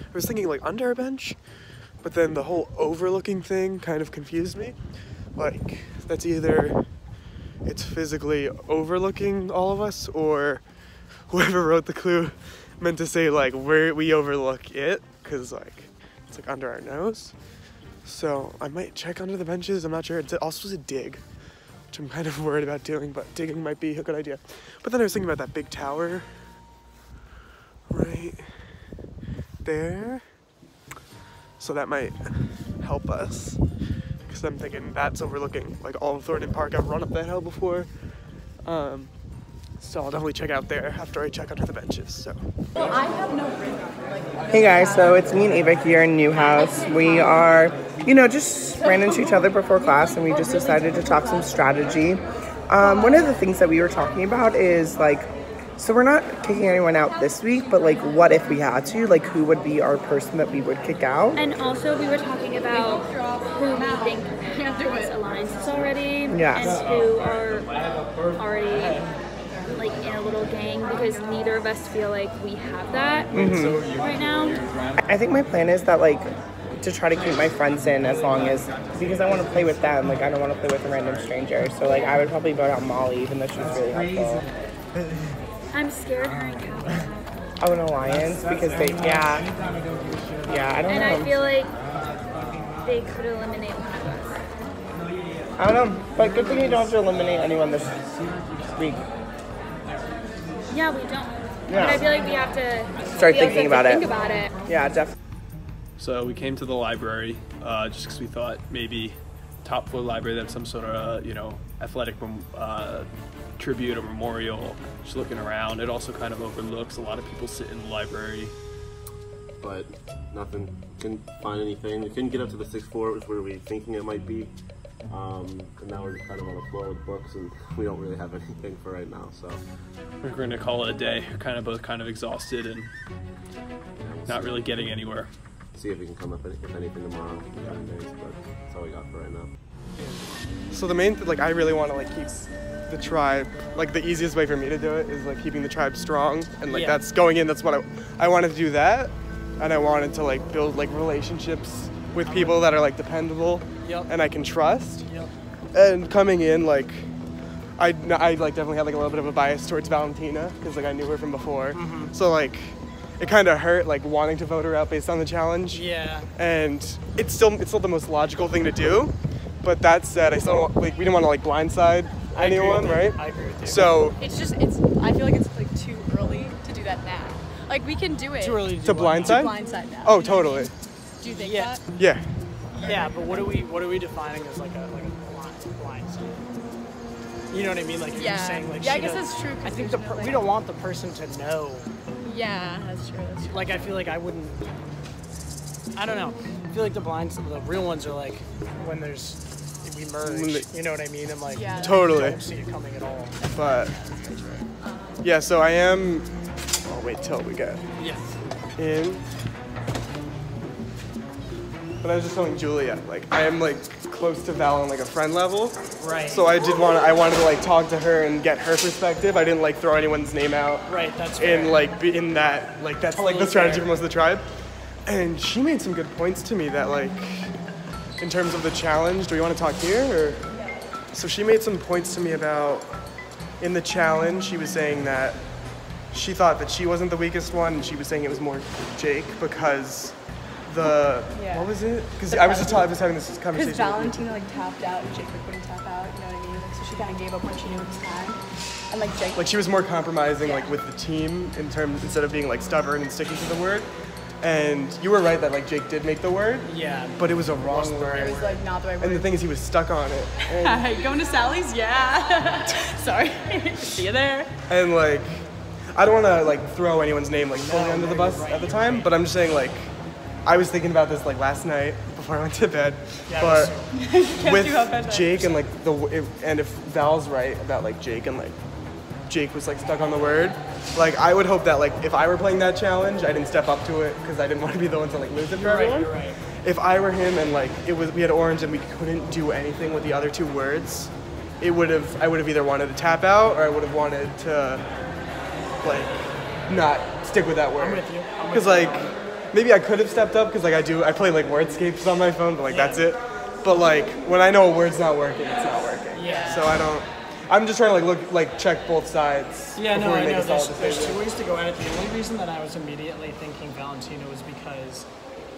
I was thinking like under a bench, but then the whole overlooking thing kind of confused me. Like, that's either it's physically overlooking all of us, or whoever wrote the clue meant to say, like, where we overlook it, because, like, it's, like, under our nose. So I might check under the benches. I'm not sure. It's also a dig, which I'm kind of worried about doing, but digging might be a good idea. But then I was thinking about that big tower right there. So that might help us, because I'm thinking that's overlooking like all of Thornden Park. I've run up that hill before. Um, so I'll definitely check out there after I check under the benches. So. Well, I have no like, hey guys, so it's me and Ava here in Newhouse. We are, you know, just ran into each other before class, and we just decided to talk some strategy. Um, one of the things that we were talking about is like, so we're not kicking anyone out this week, but like what if we had to? Like who would be our person that we would kick out? And also we were talking about who we think has alliances already. Yes. And who are already like in a little gang, because neither of us feel like we have that mm-hmm. right now. I think my plan is that like to try to keep my friends in as long as, because I want to play with them. Like I don't want to play with a random stranger. So like I would probably vote out Molly, even though she's really helpful. I'm scared her and Calvin. Oh, an alliance? Because they, yeah. Yeah, I don't and know. And I feel like they could eliminate one of us. I don't know, but good thing you don't have to eliminate anyone this week. Yeah, we don't. Yeah. But I feel like we have to start thinking about, to think it. about it. Yeah, definitely. So we came to the library uh, just because we thought maybe top floor library, they have some sort of, uh, you know, athletic uh, tribute or memorial. Just looking around, it also kind of overlooks, a lot of people sit in the library, but nothing, couldn't find anything. We couldn't get up to the sixth floor, which is where we were thinking it might be, um, and now we're just kind of on the floor with books, and we don't really have anything for right now, so. We're going to call it a day. We're kind of both kind of exhausted and yeah, we'll not see. really getting anywhere. See if we can come up with anything tomorrow, yeah. days, but that's all we got for right now. So the main thing, like, I really want to, like, keep the tribe, like, the easiest way for me to do it is, like, keeping the tribe strong, and, like, yeah. that's going in, that's what I, I wanted to do that, and I wanted to, like, build, like, relationships with people that are, like, dependable, yep. and I can trust, yep. and coming in, like, I, I, like, definitely had, like, a little bit of a bias towards Valentina, because, like, I knew her from before, mm-hmm. so, like, it kind of hurt, like, wanting to vote her out based on the challenge, yeah, and it's still, it's still the most logical thing to do. But that said, I still don't, like, we didn't want to like blindside I anyone, right? I agree with you. So it's just it's. I feel like it's like too early to do that now. Like we can do it. Too early to, to blindside. To blindside now. Oh, totally. Do you think yeah. that? Yeah. Yeah, but what are we what are we defining as like a like a blind blindside? You know what I mean? Like you're yeah. just saying like. Yeah, she I guess that's true. I think the per we don't want the person to know. Yeah, that's true. That's true. Like I feel like I wouldn't. I don't know. I feel like the blinds, the real ones are like when there's. We merge, you know what I mean? I'm like, yeah, totally. I don't see it coming at all. But, yeah, so I am, I'll wait till we get yes. in. But I was just telling Julia, like, I am, like, close to Val on, like, a friend level. Right. So I did want to, I wanted to, like, talk to her and get her perspective. I didn't, like, throw anyone's name out. Right, that's fair. And, like, be in that, like, that's, totally like, the strategy fair. for most of the tribe. And she made some good points to me that, like, in terms of the challenge, do we want to talk here? Or? Yeah. So she made some points to me about, in the challenge, she was saying that she thought that she wasn't the weakest one, and she was saying it was more Jake because the, yeah. what was it? Because I was just I was having this conversation. Because Valentina like tapped out and Jake like, wouldn't tap out, you know what I mean? Like, so she kind of gave up when she knew it was time. And like Jake. Like she was more compromising yeah. like with the team in terms, instead of being like stubborn and sticking to the word. And you were right that like Jake did make the word. Yeah. But it was a wrong word. It was like not the right word. And the thing is he was stuck on it. And going to Sally's? Yeah. Sorry. See you there. And like, I don't want to like throw anyone's name like fully no, under no, the bus right, at the time, right. but I'm just saying like, I was thinking about this like last night before I went to bed. Yeah, but with Jake and like the, if, and if Val's right about like Jake and like, Jake was like stuck on the word. Like I would hope that like if I were playing that challenge, I didn't step up to it because I didn't want to be the one to like lose it for everyone. Right, right. If I were him and like it was we had orange and we couldn't do anything with the other two words, it would have I would have either wanted to tap out or I would have wanted to like not stick with that word. I'm with you. Because like maybe I could have stepped up because like I do I play like wordscapes on my phone, but like yeah. that's it. But like when I know a word's not working, it's not working. Yeah. So I don't. I'm just trying to like look, like check both sides. Yeah, no, I know. There's, there's two ways to go at it. The only reason that I was immediately thinking Valentina was because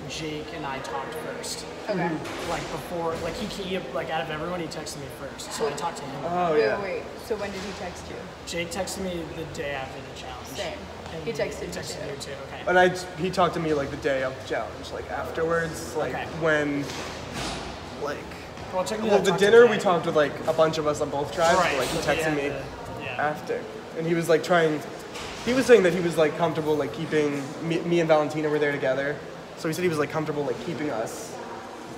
Jake and I talked first. Okay. Like before, like he, he like out of everyone, he texted me first, so I talked to him. Oh yeah. Wait, wait. So when did he text you? Jake texted me the day after the challenge. Same. He texted me. He texted you too. Okay. And I, he talked to me like the day of the challenge, like afterwards, like okay. when, like. Well, well the dinner we talked with like a bunch of us on both tribes. Right. But, like he texted me the, yeah. after, and he was like trying. He was saying that he was like comfortable like keeping me, me and Valentina were there together, so he said he was like comfortable like keeping us,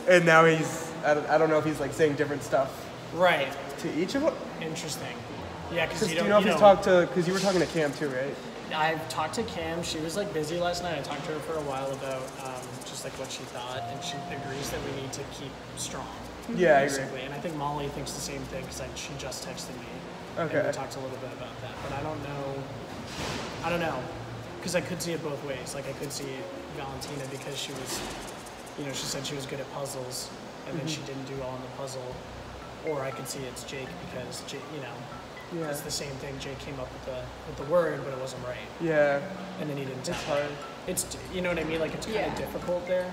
and now he's I don't, I don't know if he's like saying different stuff. Right. To each of us. Interesting. Yeah, because you don't. Do you know you if he's talked to? Because you were talking to Cam too, right? I talked to Cam. She was like busy last night. I talked to her for a while about um, just like what she thought, and she agrees that we need to keep strong. Yeah, basically. I agree. And I think Molly thinks the same thing because like she just texted me. Okay. And we talked a little bit about that, but I don't know. I don't know, because I could see it both ways. Like I could see Valentina because she was, you know, she said she was good at puzzles, and mm-hmm. then she didn't do well on the puzzle. Or I could see it's Jake because Jake, you know. Yeah. That's the same thing. Jake came up with the with the word, but it wasn't right. Yeah. And then he didn't. It's hard. It's you know what I mean. Like it's kind yeah. of difficult there.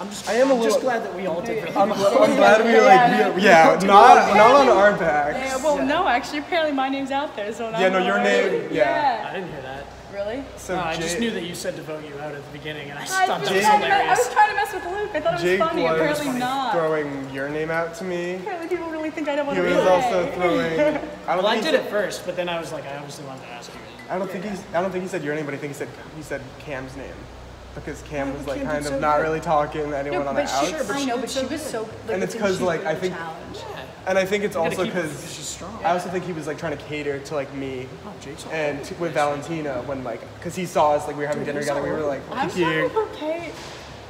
I'm just. I am a I'm little. Just glad that we all did. I'm, I'm glad we like. We, yeah. yeah not apparently, not on our backs. Yeah, well, yeah. no, actually, apparently my name's out there, so. Yeah. No, your name. Yeah. yeah. I didn't hear that. Really? So no, I just knew that you said to vote you out at the beginning, and I just I thought that was hilarious. I was trying to mess with Luke. I thought it was Jake funny. Apparently was funny. not. Throwing your name out to me. Apparently people really think I don't want he to. He was also throwing. I don't well, I did it first, but then I was like, I obviously wanted to ask you. I don't yeah. think he's. I don't think he said your name, but I think he said he said Cam's name. Because Cam was like Cam kind of so not good. really talking to anyone no, on the outs. Sure, I know, but she was so. Like, and it's because like I think, yeah. and I think it's also because I also think he was like trying to cater to like me oh, and to, with Valentina when like because he saw us like we were having Dude, dinner together. We were like, I'm so okay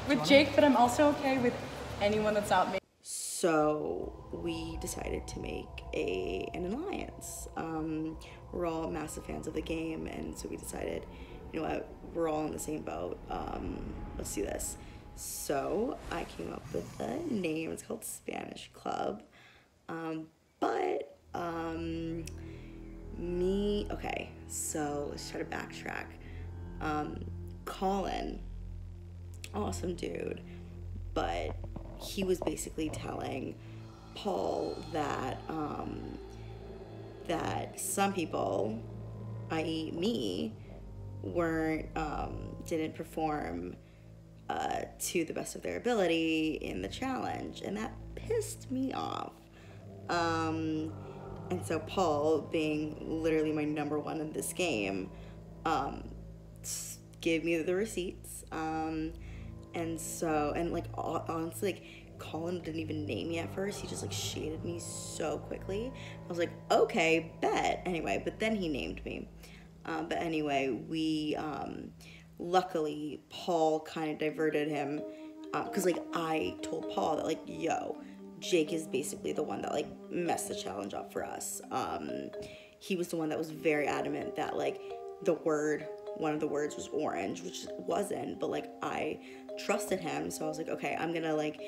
with Jake, but I'm also okay with anyone that's not me. So we decided to make a an alliance. Um, we're all massive fans of the game, and so we decided. You know what, we're all in the same boat, um, let's do this. So I came up with a name, it's called Spanish Club, um, but um, me, okay, so let's try to backtrack. Um, Colin, awesome dude, but he was basically telling Paul that, um, that some people, that is me, weren't um didn't perform uh to the best of their ability in the challenge, and that pissed me off, um and so Paul, being literally my number one in this game, um gave me the receipts, um and so and like honestly like Colin didn't even name me at first. He just like shaded me so quickly. I was like, okay, bet. Anyway, but then he named me. Um, but anyway, we, um, luckily, Paul kind of diverted him, because, uh, like, I told Paul that, like, yo, Jake is basically the one that, like, messed the challenge up for us. Um, he was the one that was very adamant that, like, the word, one of the words was orange, which it wasn't, but, like, I trusted him, so I was like, okay, I'm gonna, like,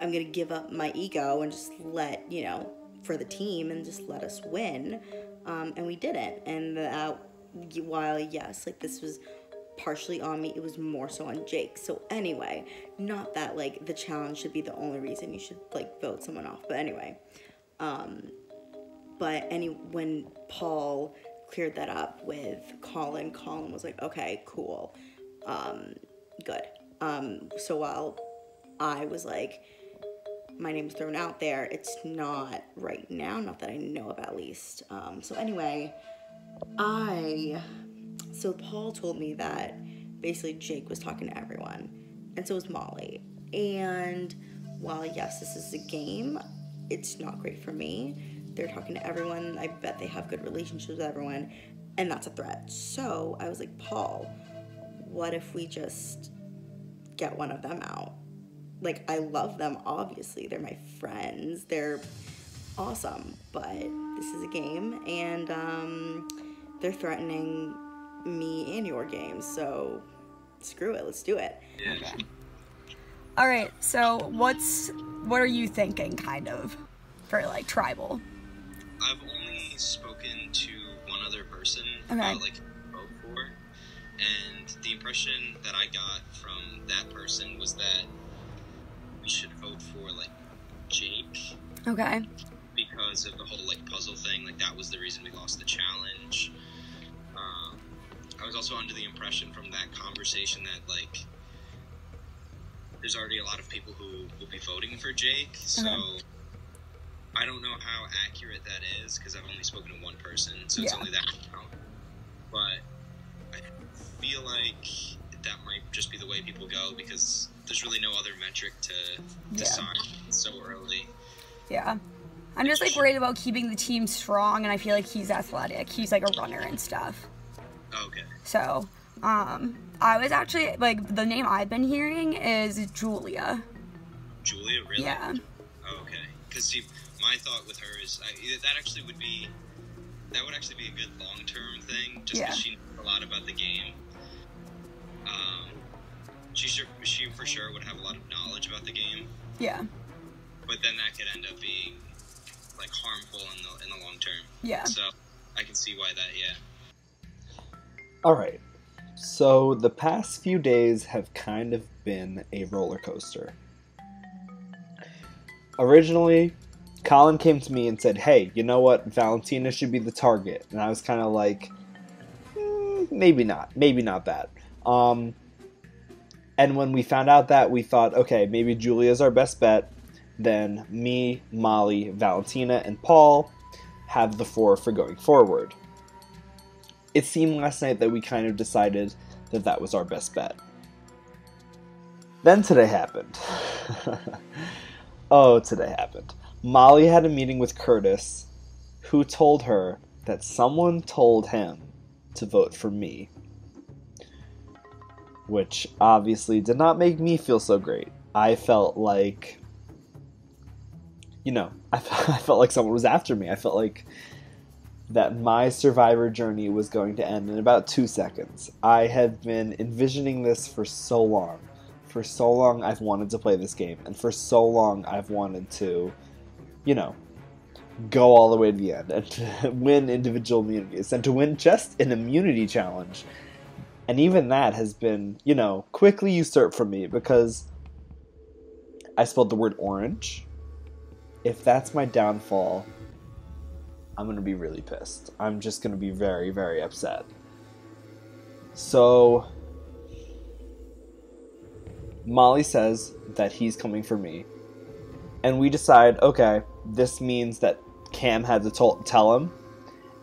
I'm gonna give up my ego and just let, you know, for the team and just let us win. Um, and we didn't, and uh, while yes, like this was partially on me, it was more so on Jake. So anyway, not that like the challenge should be the only reason you should like vote someone off, but anyway, um, but any when Paul cleared that up with Colin, Colin was like, okay, cool, um, good. Um, so while I was like, my name's thrown out there, it's not right now, not that I know of at least. Um, so anyway, I, so Paul told me that basically Jake was talking to everyone, and so was Molly. And while yes, this is a game, it's not great for me. They're talking to everyone, I bet they have good relationships with everyone, and that's a threat. So I was like, Paul, what if we just get one of them out? Like, I love them, obviously. They're my friends. They're awesome. But this is a game, and um, they're threatening me and your game. So screw it. Let's do it. Okay. All right. So what's what are you thinking, kind of, for, like, tribal? I've only spoken to one other person okay. uh, like, vote for, and the impression that I got from that person was that should vote for like Jake, okay, because of the whole like puzzle thing, like that was the reason we lost the challenge, um I was also under the impression from that conversation that, like, there's already a lot of people who will be voting for Jake, so okay. I don't know how accurate that is, because I've only spoken to one person, so it's yeah. only that account. But I feel like that might just be the way people go, because there's really no other metric to decide yeah. so early. Yeah. I'm just, like, worried about keeping the team strong, and I feel like he's athletic. He's, like, a runner and stuff. Okay. So, um, I was actually, like, the name I've been hearing is Julia. Julia, really? Yeah. Oh, okay. Because, see, my thought with her is, I, that actually would be, that would actually be a good long-term thing, just because yeah. she knows a lot about the game. Um, she, sure, she for sure would have a lot of knowledge about the game. Yeah. But then that could end up being, like, harmful in the, in the long term. Yeah. So I can see why that, yeah. All right. So the past few days have kind of been a roller coaster. Originally, Colin came to me and said, hey, you know what? Valentina should be the target. And I was kind of like, mm, maybe not. Maybe not that. Um, and when we found out that, we thought, okay, maybe Julia's our best bet. Then me, Molly, Valentina, and Paul have the four for going forward. It seemed last night that we kind of decided that that was our best bet. Then today happened. Oh, today happened. Molly had a meeting with Curtis, who told her that someone told him to vote for me, which obviously did not make me feel so great. I felt like... You know, I felt like someone was after me. I felt like that my Survivor journey was going to end in about two seconds. I have been envisioning this for so long. For so long I've wanted to play this game. And for so long I've wanted to, you know, go all the way to the end. And to win individual immunities. And to win just an immunity challenge. And even that has been, you know, quickly usurped from me. Because I spelled the word orange. If that's my downfall, I'm going to be really pissed. I'm just going to be very, very upset. So, Molly says that he's coming for me. And we decide, okay, this means that Cam had to tol- tell him.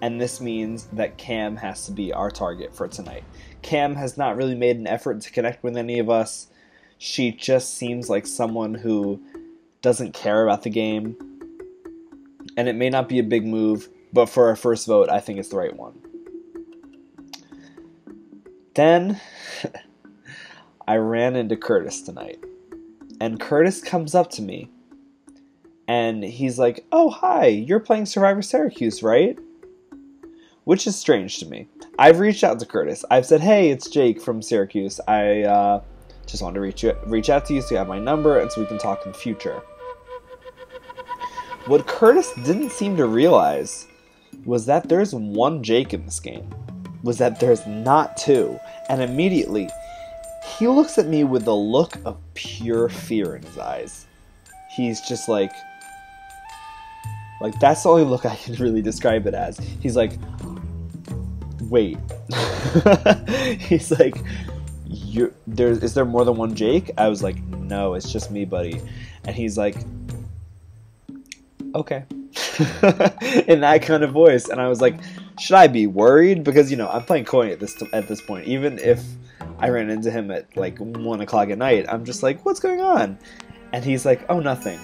And this means that Cam has to be our target for tonight. Cam has not really made an effort to connect with any of us. She just seems like someone who... doesn't care about the game, and it may not be a big move, but for our first vote, I think it's the right one. Then, I ran into Curtis tonight, and Curtis comes up to me, and he's like, oh, hi, you're playing Survivor Syracuse, right? Which is strange to me. I've reached out to Curtis. I've said, hey, it's Jake from Syracuse. I uh, just wanted to reach, you, reach out to you so you have my number and so we can talk in the future. What Curtis didn't seem to realize was that there's one Jake in this game, was that there's not two, and immediately he looks at me with a look of pure fear in his eyes. He's just like, like that's the only look I can really describe it as. He's like, wait. He's like, you're, there, is there more than one Jake? I was like, no, it's just me, buddy. And he's like, okay. In that kind of voice. And I was like, should I be worried? Because, you know, I'm playing coy at this at this point. Even if I ran into him at like one o'clock at night, I'm just like, what's going on? And he's like, oh, nothing.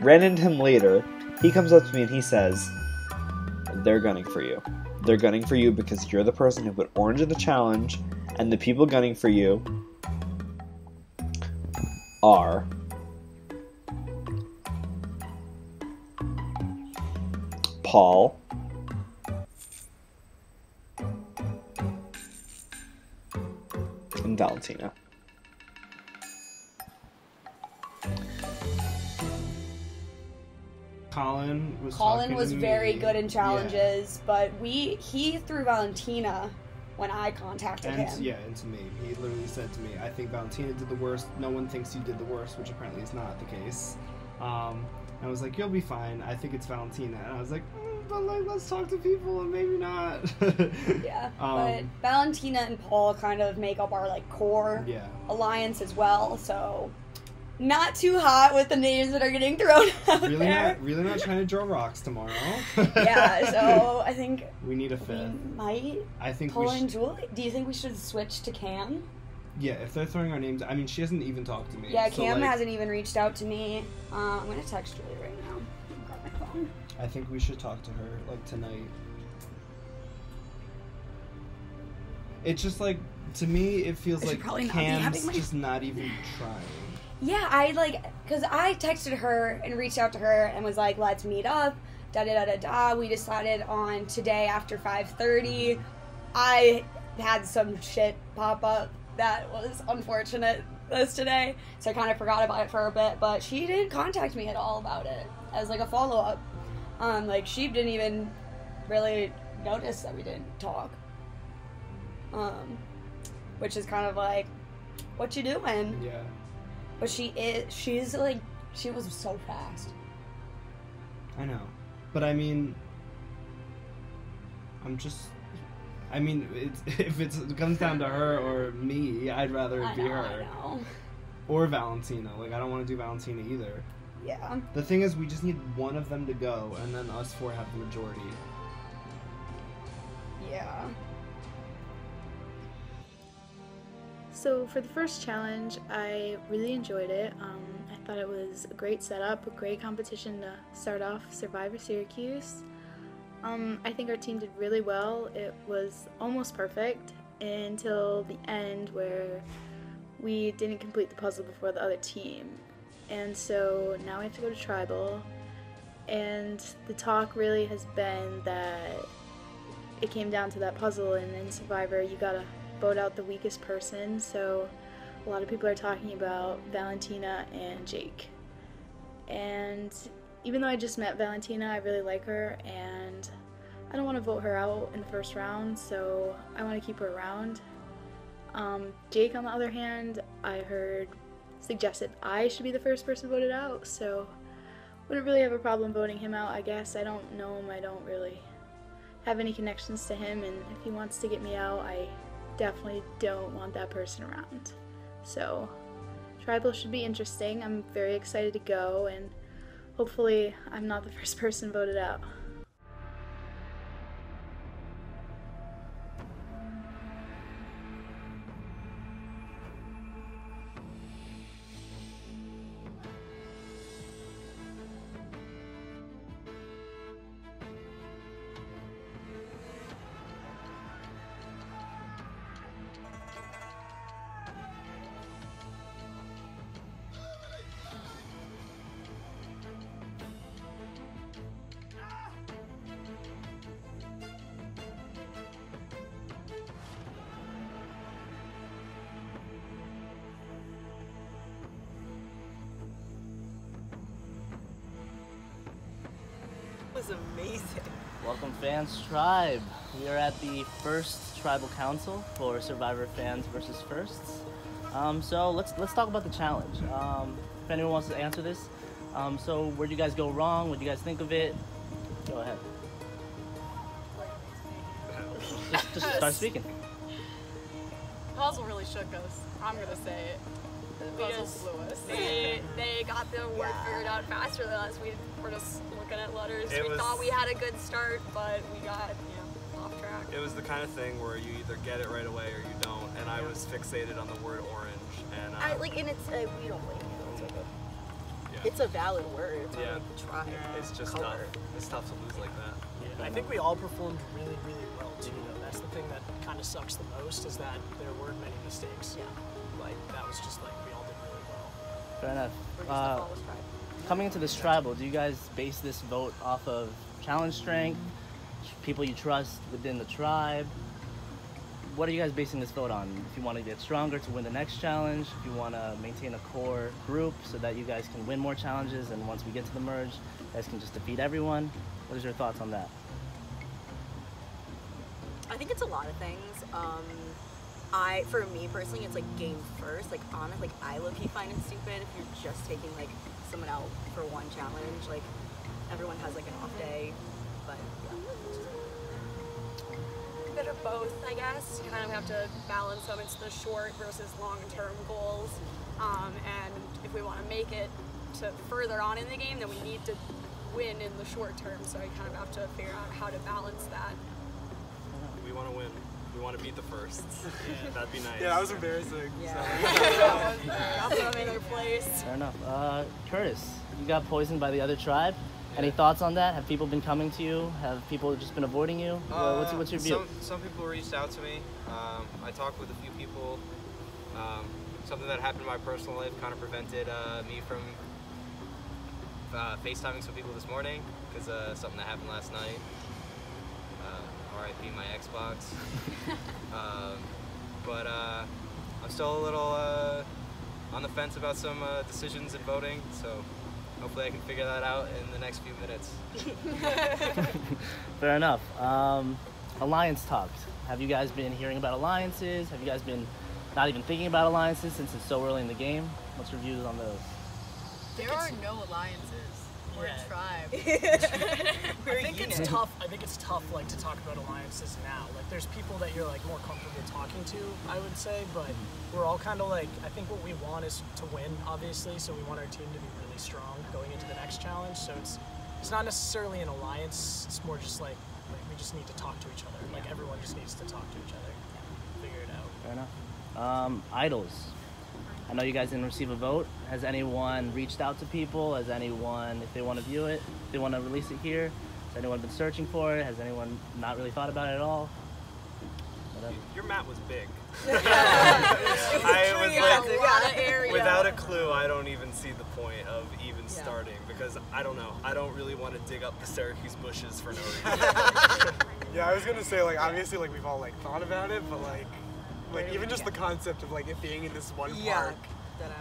Ran into him later. He comes up to me and he says, they're gunning for you. They're gunning for you because you're the person who put orange in the challenge, and the people gunning for you are... Paul, and Valentina. Colin was Colin was very good in challenges, yeah. but we he threw Valentina when I contacted and, him. Yeah, and to me. He literally said to me, I think Valentina did the worst. No one thinks you did the worst, which apparently is not the case. Um, I was like, you'll be fine. I think it's Valentina. And I was like, mm, but like let's talk to people and maybe not. Yeah, um, but Valentina and Paul kind of make up our like core yeah. alliance as well. So not too hot with the names that are getting thrown out really there. Not, really not trying to draw rocks tomorrow. Yeah, so I think we need a fit. We might. I think Paul we and Julie. Do you think we should switch to Cam? Yeah, if they're throwing our names, I mean, she hasn't even talked to me. Yeah, so Cam like, hasn't even reached out to me. Uh, I'm gonna text Julie right now. I've got my phone. I think we should talk to her like tonight. It's just like to me, it feels like Cam's my... just not even trying. Yeah, I like because I texted her and reached out to her and was like, "Let's meet up." Da da da da da. We decided on today after five thirty. I had some shit pop up. That was unfortunate this today, so I kind of forgot about it for a bit, but she didn't contact me at all about it as like a follow-up. Um, like she didn't even really notice that we didn't talk, um, which is kind of like, what you doing? Yeah. But she is, she's like, she was so fast. I know, but I mean, I'm just... I mean, it's, if it's, it comes down to her or me, I'd rather it be I know, her. I know. Or Valentina. Like, I don't want to do Valentina either. Yeah. The thing is, we just need one of them to go, and then us four have the majority. Yeah. So, for the first challenge, I really enjoyed it. Um, I thought it was a great setup, a great competition to start off Survivor Syracuse. Um, I think our team did really well. It was almost perfect until the end where we didn't complete the puzzle before the other team. And so now we have to go to tribal. And the talk really has been that it came down to that puzzle, and in Survivor you gotta vote out the weakest person. So a lot of people are talking about Valentina and Jake. And even though I just met Valentina, I really like her, and I don't want to vote her out in the first round, so I want to keep her around. Um, Jake, on the other hand, I heard suggested I should be the first person voted out, so wouldn't really have a problem voting him out, I guess. I don't know him, I don't really have any connections to him, and if he wants to get me out, I definitely don't want that person around. So, tribal should be interesting. I'm very excited to go, and hopefully, I'm not the first person voted out. Amazing. Welcome, fans tribe. We are at the first tribal council for Survivor fans versus firsts. Um, so let's let's talk about the challenge. Um, if anyone wants to answer this, um, so where do you guys go wrong? What do you guys think of it? Go ahead. just, just start speaking. Puzzle really shook us. I'm gonna say it. We just, they, they got the word yeah. figured out faster than us. We were just looking at letters. It we was, thought we had a good start, but we got, you know, off track. It was the kind of thing where you either get it right away or you don't, and yeah. I was fixated on the word orange. And uh, I, like, and it's, uh, we don't blame you. It's, like a, yeah. it's a valid word. It's yeah. Try. Yeah. It's just color. Tough. It's tough to lose like that. Yeah. I think we all performed really, really well, too, though. That's the thing that kind of sucks the most is that there weren't many mistakes. Yeah. Like, that was just, like, we all did really well. Fair enough. Uh, coming into this tribal, do you guys base this vote off of challenge strength, people you trust within the tribe? What are you guys basing this vote on? If you want to get stronger to win the next challenge, if you want to maintain a core group so that you guys can win more challenges, and once we get to the merge, you guys can just defeat everyone. What is your thoughts on that? I think it's a lot of things. Um, I, for me personally, it's like game first. Like, honest, like, I low-key find it stupid if you're just taking, like, someone out for one challenge. Like, everyone has, like, an off day, but, yeah. A bit of both, I guess. You kind of have to balance them. It's the short versus long-term goals. Um, and if we want to make it to further on in the game, then we need to win in the short term. So I kind of have to figure out how to balance that. We want to win. We want to beat the Firsts. Yeah, that'd be nice. Yeah, that was embarrassing. Yeah. So. I'm in their place. Fair enough. Uh, Curtis, you got poisoned by the other tribe. Any thoughts on that? Have people been coming to you? Have people just been avoiding you? Uh, what's, what's your view? Some, some people reached out to me. Um, I talked with a few people. Um, something that happened in my personal life kind of prevented uh, me from uh, FaceTiming some people this morning because uh, something that happened last night. R I P my Xbox. um, but uh, I'm still a little uh, on the fence about some uh, decisions in voting, so hopefully I can figure that out in the next few minutes. Fair enough. Um, alliance talks. Have you guys been hearing about alliances? Have you guys been not even thinking about alliances since it's so early in the game? What's your views on those? There are no alliances. We're yeah. a tribe. We're I think it's tough. I think it's tough, like, to talk about alliances now. Like, there's people that you're like more comfortable talking to, I would say, but we're all kind of like. I think what we want is to win, obviously. So we want our team to be really strong going into the next challenge. So it's it's not necessarily an alliance. It's more just like like we just need to talk to each other. Yeah. Like everyone just needs to talk to each other. Yeah. Figure it out. Fair enough. Um, idols. I know you guys didn't receive a vote. Has anyone reached out to people? Has anyone, if they want to view it, if they want to release it here? Has anyone been searching for it? Has anyone not really thought about it at all? Whatever. Your map was big. I was like, a lot of without a clue, I don't even see the point of even yeah. starting because I don't know. I don't really want to dig up the Syracuse bushes for no reason. Yeah, I was gonna say like obviously like we've all like thought about it, but like. Like, even just the concept of, like, it being in this one yeah, park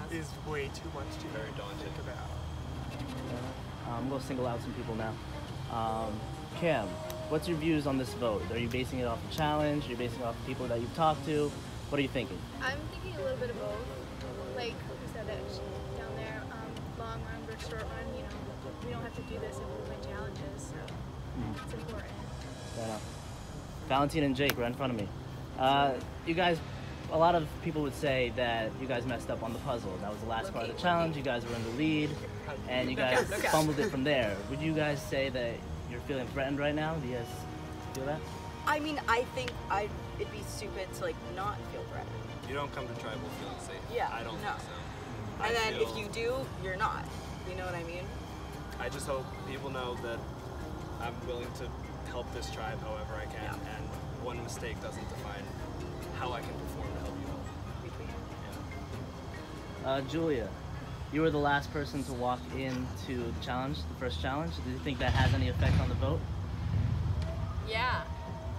is way too much to very daunting. Think about. Um, I'm going to single out some people now. Um, Cam, what's your views on this vote? Are you basing it off the challenge? Are you basing it off people that you've talked to? What are you thinking? I'm thinking a little bit of both. Like, who said that down there, um, long run versus short run, you know, we don't have to do this if we win challenges, so mm. it's important. Fair enough. Valentine and Jake, right in front of me. Uh, you guys, a lot of people would say that you guys messed up on the puzzle. That was the last part of the challenge. You guys were in the lead, and you guys fumbled it from there. Would you guys say that you're feeling threatened right now? Do you guys feel that? I mean, I think I'd, it'd be stupid to like not feel threatened. You don't come to tribal feeling safe. Yeah, I don't no. think so. And I then feel... if you do, you're not. You know what I mean? I just hope people know that I'm willing to help this tribe however I can, yeah. and one mistake doesn't define how I can perform to help you out. Yeah. Uh, Julia, you were the last person to walk into the challenge, the first challenge. Do you think that has any effect on the vote? Yeah,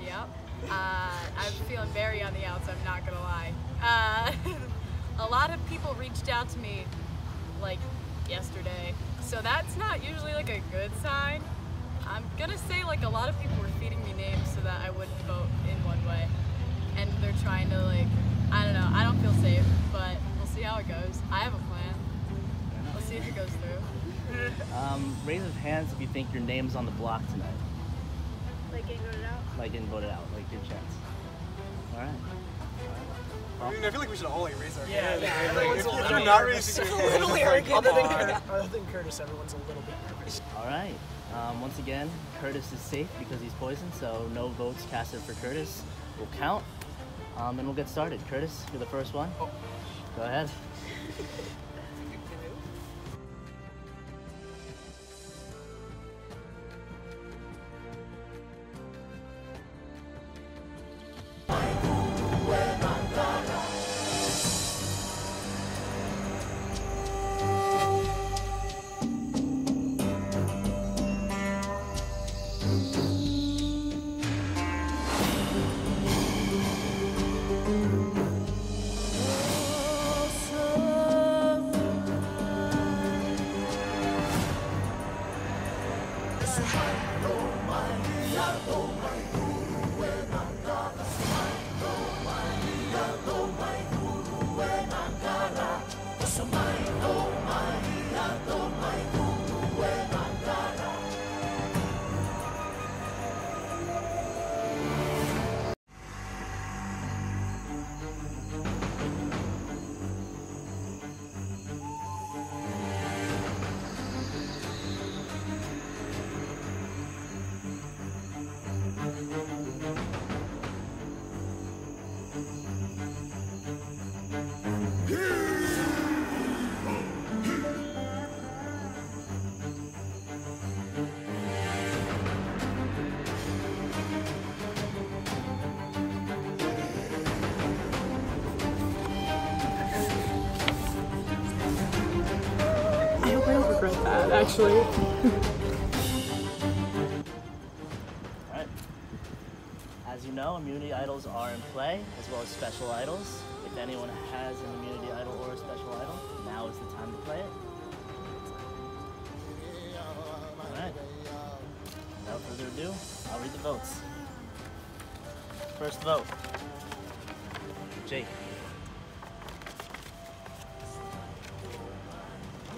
yep. Uh, I'm feeling very on the outs, I'm not gonna lie. Uh, a lot of people reached out to me like yesterday, so that's not usually like a good sign. I'm gonna say like a lot of people were feeding me names so that I wouldn't vote in one way, and they're trying to like, I don't know, I don't feel safe, but we'll see how it goes. I have a plan. We'll see if it goes through. Um, raise of hands if you think your name's on the block tonight. Like getting voted out? Like getting voted out, like good chance. All right. I mean, I feel like we should all like raise our yeah, hands. Yeah, like, if, if you're not raising your hands, like, come on. Other than Curtis, everyone's a little bit nervous. All right. Um, once again, Curtis is safe because he's poisoned, so no votes casted for Curtis will count. Um, and we'll get started. Curtis, you're the first one. Oh. Go ahead. that, actually. All right. As you know, immunity idols are in play, as well as special idols. If anyone has an immunity idol or a special idol, now is the time to play it. All right. Without further ado, I'll read the votes. First vote, Jake.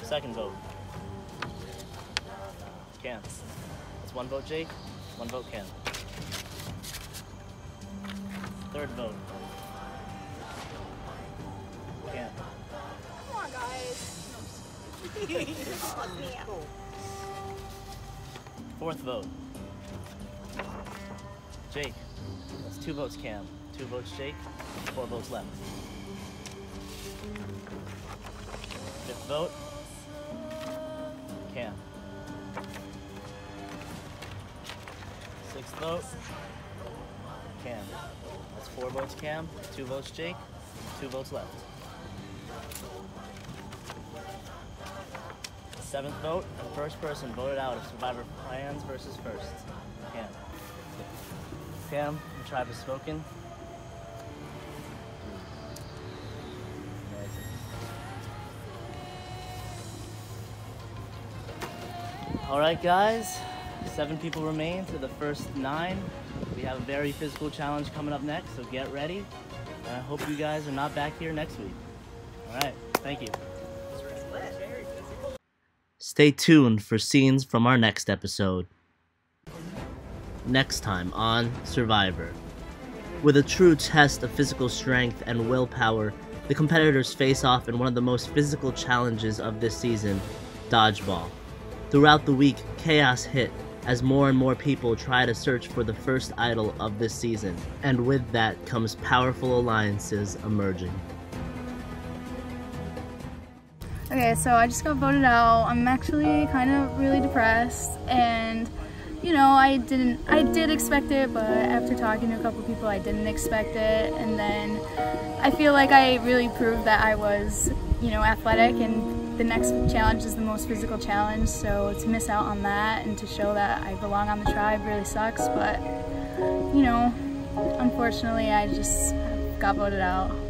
Second vote, Cam. That's one vote Jake, one vote Cam. Third vote, Cam. Come on, guys. Fuck me out. Fourth vote, Jake. That's two votes Cam, two votes Jake, four votes left. Fifth vote, Cam. Sixth vote, Cam. That's four votes Cam, two votes Jake, two votes left. Seventh vote, the first person voted out of Survivor Plans versus First, Cam. Cam, the tribe has spoken. All right, guys, seven people remain to the first nine. We have a very physical challenge coming up next, so get ready. And I hope you guys are not back here next week. All right, thank you. Stay tuned for scenes from our next episode. Next time on Survivor. With a true test of physical strength and willpower, the competitors face off in one of the most physical challenges of this season, dodgeball. Throughout the week, chaos hit as more and more people try to search for the first idol of this season, and with that comes powerful alliances emerging. Okay, so I just got voted out. I'm actually kind of really depressed, and you know, I didn't, I did expect it, but after talking to a couple people, I didn't expect it. And then I feel like I really proved that I was, you know, athletic, and the next challenge is the most physical challenge. So to miss out on that and to show that I belong on the tribe really sucks. But, you know, unfortunately, I just got voted out.